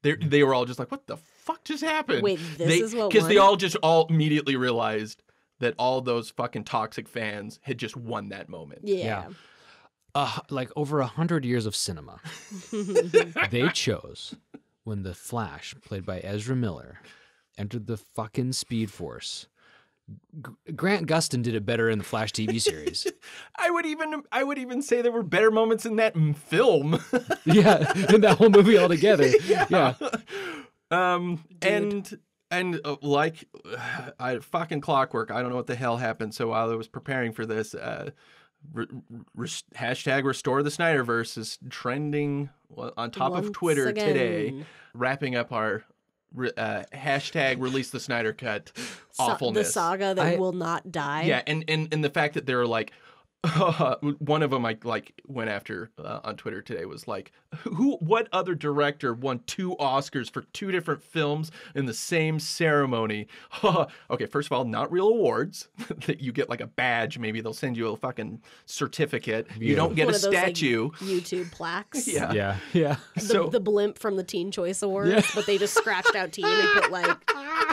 They they were all just like, what the fuck just happened? Wait, this they, is what because they all just all immediately realized that all those fucking toxic fans had just won that moment. Yeah, yeah. Uh, like over a hundred years of cinema, they chose when the Flash, played by Ezra Miller, entered the fucking Speed Force. Grant Gustin did it better in the Flash T V series. I would even I would even say there were better moments in that film. yeah, in that whole movie altogether. Yeah. yeah. Um Dude. and and uh, like uh, I fucking clockwork. I don't know what the hell happened. So while I was preparing for this, uh re re hashtag Restore the Snyderverse is trending on top Once of Twitter again. today, wrapping up our Uh, hashtag Release the Snyder Cut awfulness. The saga that I, will not die. Yeah, and, and and the fact that there are like uh, one of them I like went after uh, on Twitter today was like, who? What other director won two Oscars for two different films in the same ceremony? Okay, first of all, not real awards that you get like a badge. Maybe they'll send you a fucking certificate. Yeah. You don't get one a of those, statue. Like, YouTube plaques. Yeah, yeah, yeah. The, so, the blimp from the Teen Choice Awards, yeah. but they just scratched out teen and put like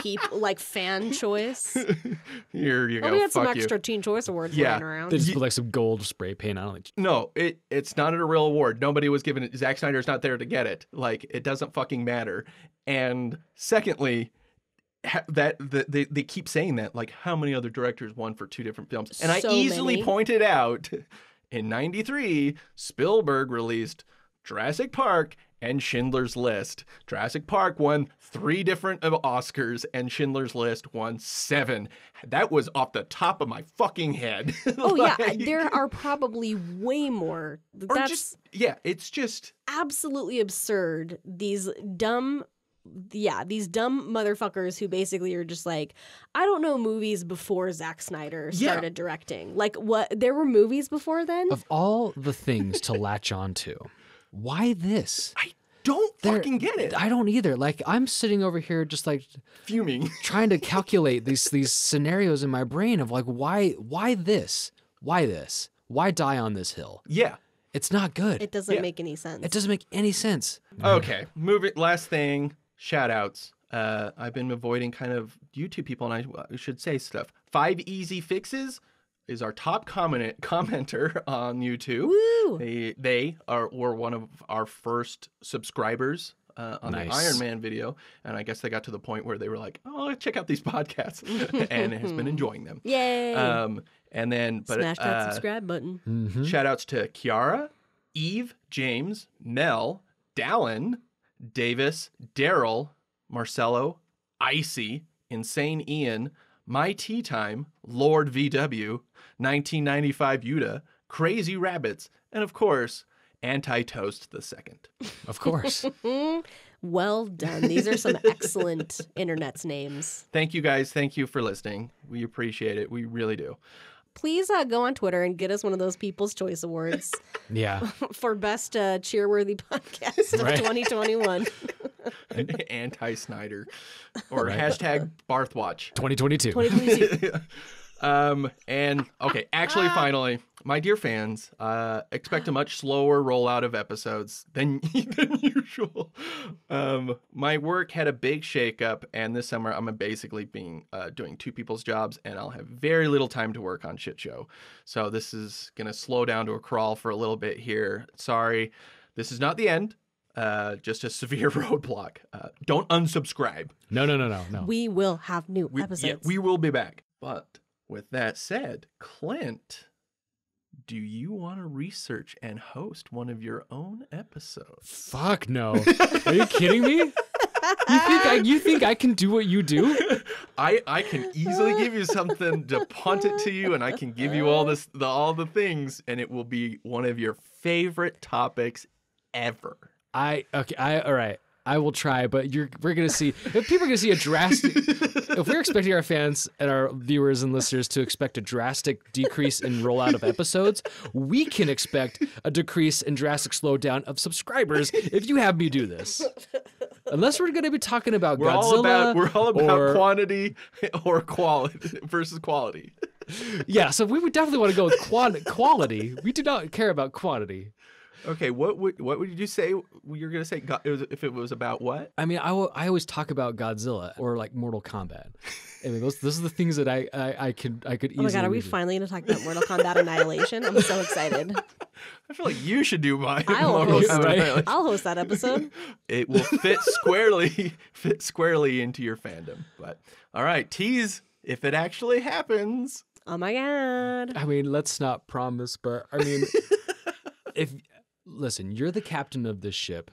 people like fan choice. Here you well, go. We had some Fuck extra you. Teen Choice Awards yeah. lying around. They just put like some gold spray paint on it. No, it it's not a real award. Nobody was given it. Zack Snyder's not there to get it. Like, it doesn't fucking matter. And secondly, that the, they they keep saying that like how many other directors won for two different films? And so I easily many. pointed out in ninety-three Spielberg released Jurassic Park and Schindler's List. Jurassic Park won three different Oscars, and Schindler's List won seven. That was off the top of my fucking head. Oh, like, yeah. There are probably way more. That's just, yeah, it's just... absolutely absurd. These dumb yeah, these dumb motherfuckers who basically are just like, I don't know movies before Zack Snyder started yeah. directing. Like, what? There were movies before then? Of all the things to latch on to, why this? I don't They're, fucking get it. I don't either. Like, I'm sitting over here just like fuming, trying to calculate these these scenarios in my brain of like, why why this? Why this? Why die on this hill? Yeah. It's not good. It doesn't yeah. make any sense. It doesn't make any sense. Okay. Move it. Last thing. Shout outs. Uh, I've been avoiding kind of YouTube people, and I should say stuff. Five Easy Fixes is our top comment commenter on YouTube. Woo! They, they are were one of our first subscribers uh, on nice. the Iron Man video, and I guess they got to the point where they were like, "Oh, check out these podcasts," and has been enjoying them. Yay! Um, and then, but smash that uh, subscribe button. Mm-hmm. Shout outs to Kiara, Eve, James, Mel, Dallin, Davis, Daryl, Marcello, Icy, Insane Ian, My Tea Time, Lord V W, nineteen ninety-five Utah, Crazy Rabbits, and of course, Anti-Toast the Second. Of course. Well done. These are some excellent internet's names. Thank you guys. Thank you for listening. We appreciate it. We really do. Please uh, go on Twitter and get us one of those People's Choice Awards. Yeah. For best uh, cheerworthy podcast right. of twenty twenty-one. Anti-Snyder. Or right. hashtag Barthwatch. twenty twenty-two. twenty twenty-two. um, and, okay, actually, finally, my dear fans, uh, expect a much slower rollout of episodes than, than usual. Um, my work had a big shakeup, and this summer I'm basically being uh, doing two people's jobs, and I'll have very little time to work on Shit Show. So this is going to slow down to a crawl for a little bit here. Sorry, this is not the end. Uh, just a severe roadblock. Uh, don't unsubscribe. No, no, no, no, no. We will have new we, episodes. Yeah, we will be back. But with that said, Clint, do you want to research and host one of your own episodes? Fuck no. Are you kidding me? You think I, you think I can do what you do? I, I can easily give you something to punt it to you, and I can give you all this the, all the things, and it will be one of your favorite topics ever. I okay I all right I will try, but you're we're gonna see if people are gonna see a drastic if we're expecting our fans and our viewers and listeners to expect a drastic decrease in rollout of episodes, we can expect a decrease and drastic slowdown of subscribers if you have me do this. Unless we're gonna be talking about we're Godzilla, all about, we're all about or... quantity or quality versus quality. Yeah, so we would definitely want to go with quant quality. We do not care about quantity. Okay, what would what would you say you're gonna say God, if it was about what? I mean, I, w I always talk about Godzilla or like Mortal Kombat. I mean, those those are the things that I I, I could I could. Easily. Oh my god, are we do. finally gonna talk about Mortal Kombat Annihilation? I'm so excited. I feel like you should do mine. I'll host, right? I'll host that episode. It will fit squarely fit squarely into your fandom. But all right, tease if it actually happens. Oh my god. I mean, let's not promise, but I mean, if. Listen, you're the captain of this ship.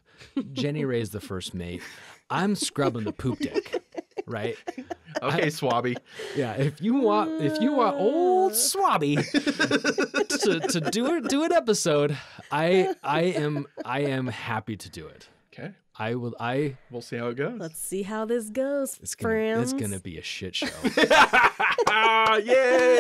Jenny Ray's the first mate. I'm scrubbing the poop deck, right? Okay, I, Swabby. Yeah, if you want, if you want old Swabby to, to do it, do an episode. I, I am, I am happy to do it. Okay. I will. I. We'll see how it goes. Let's see how this goes, it's gonna, friends. It's gonna be a shit show. Yay!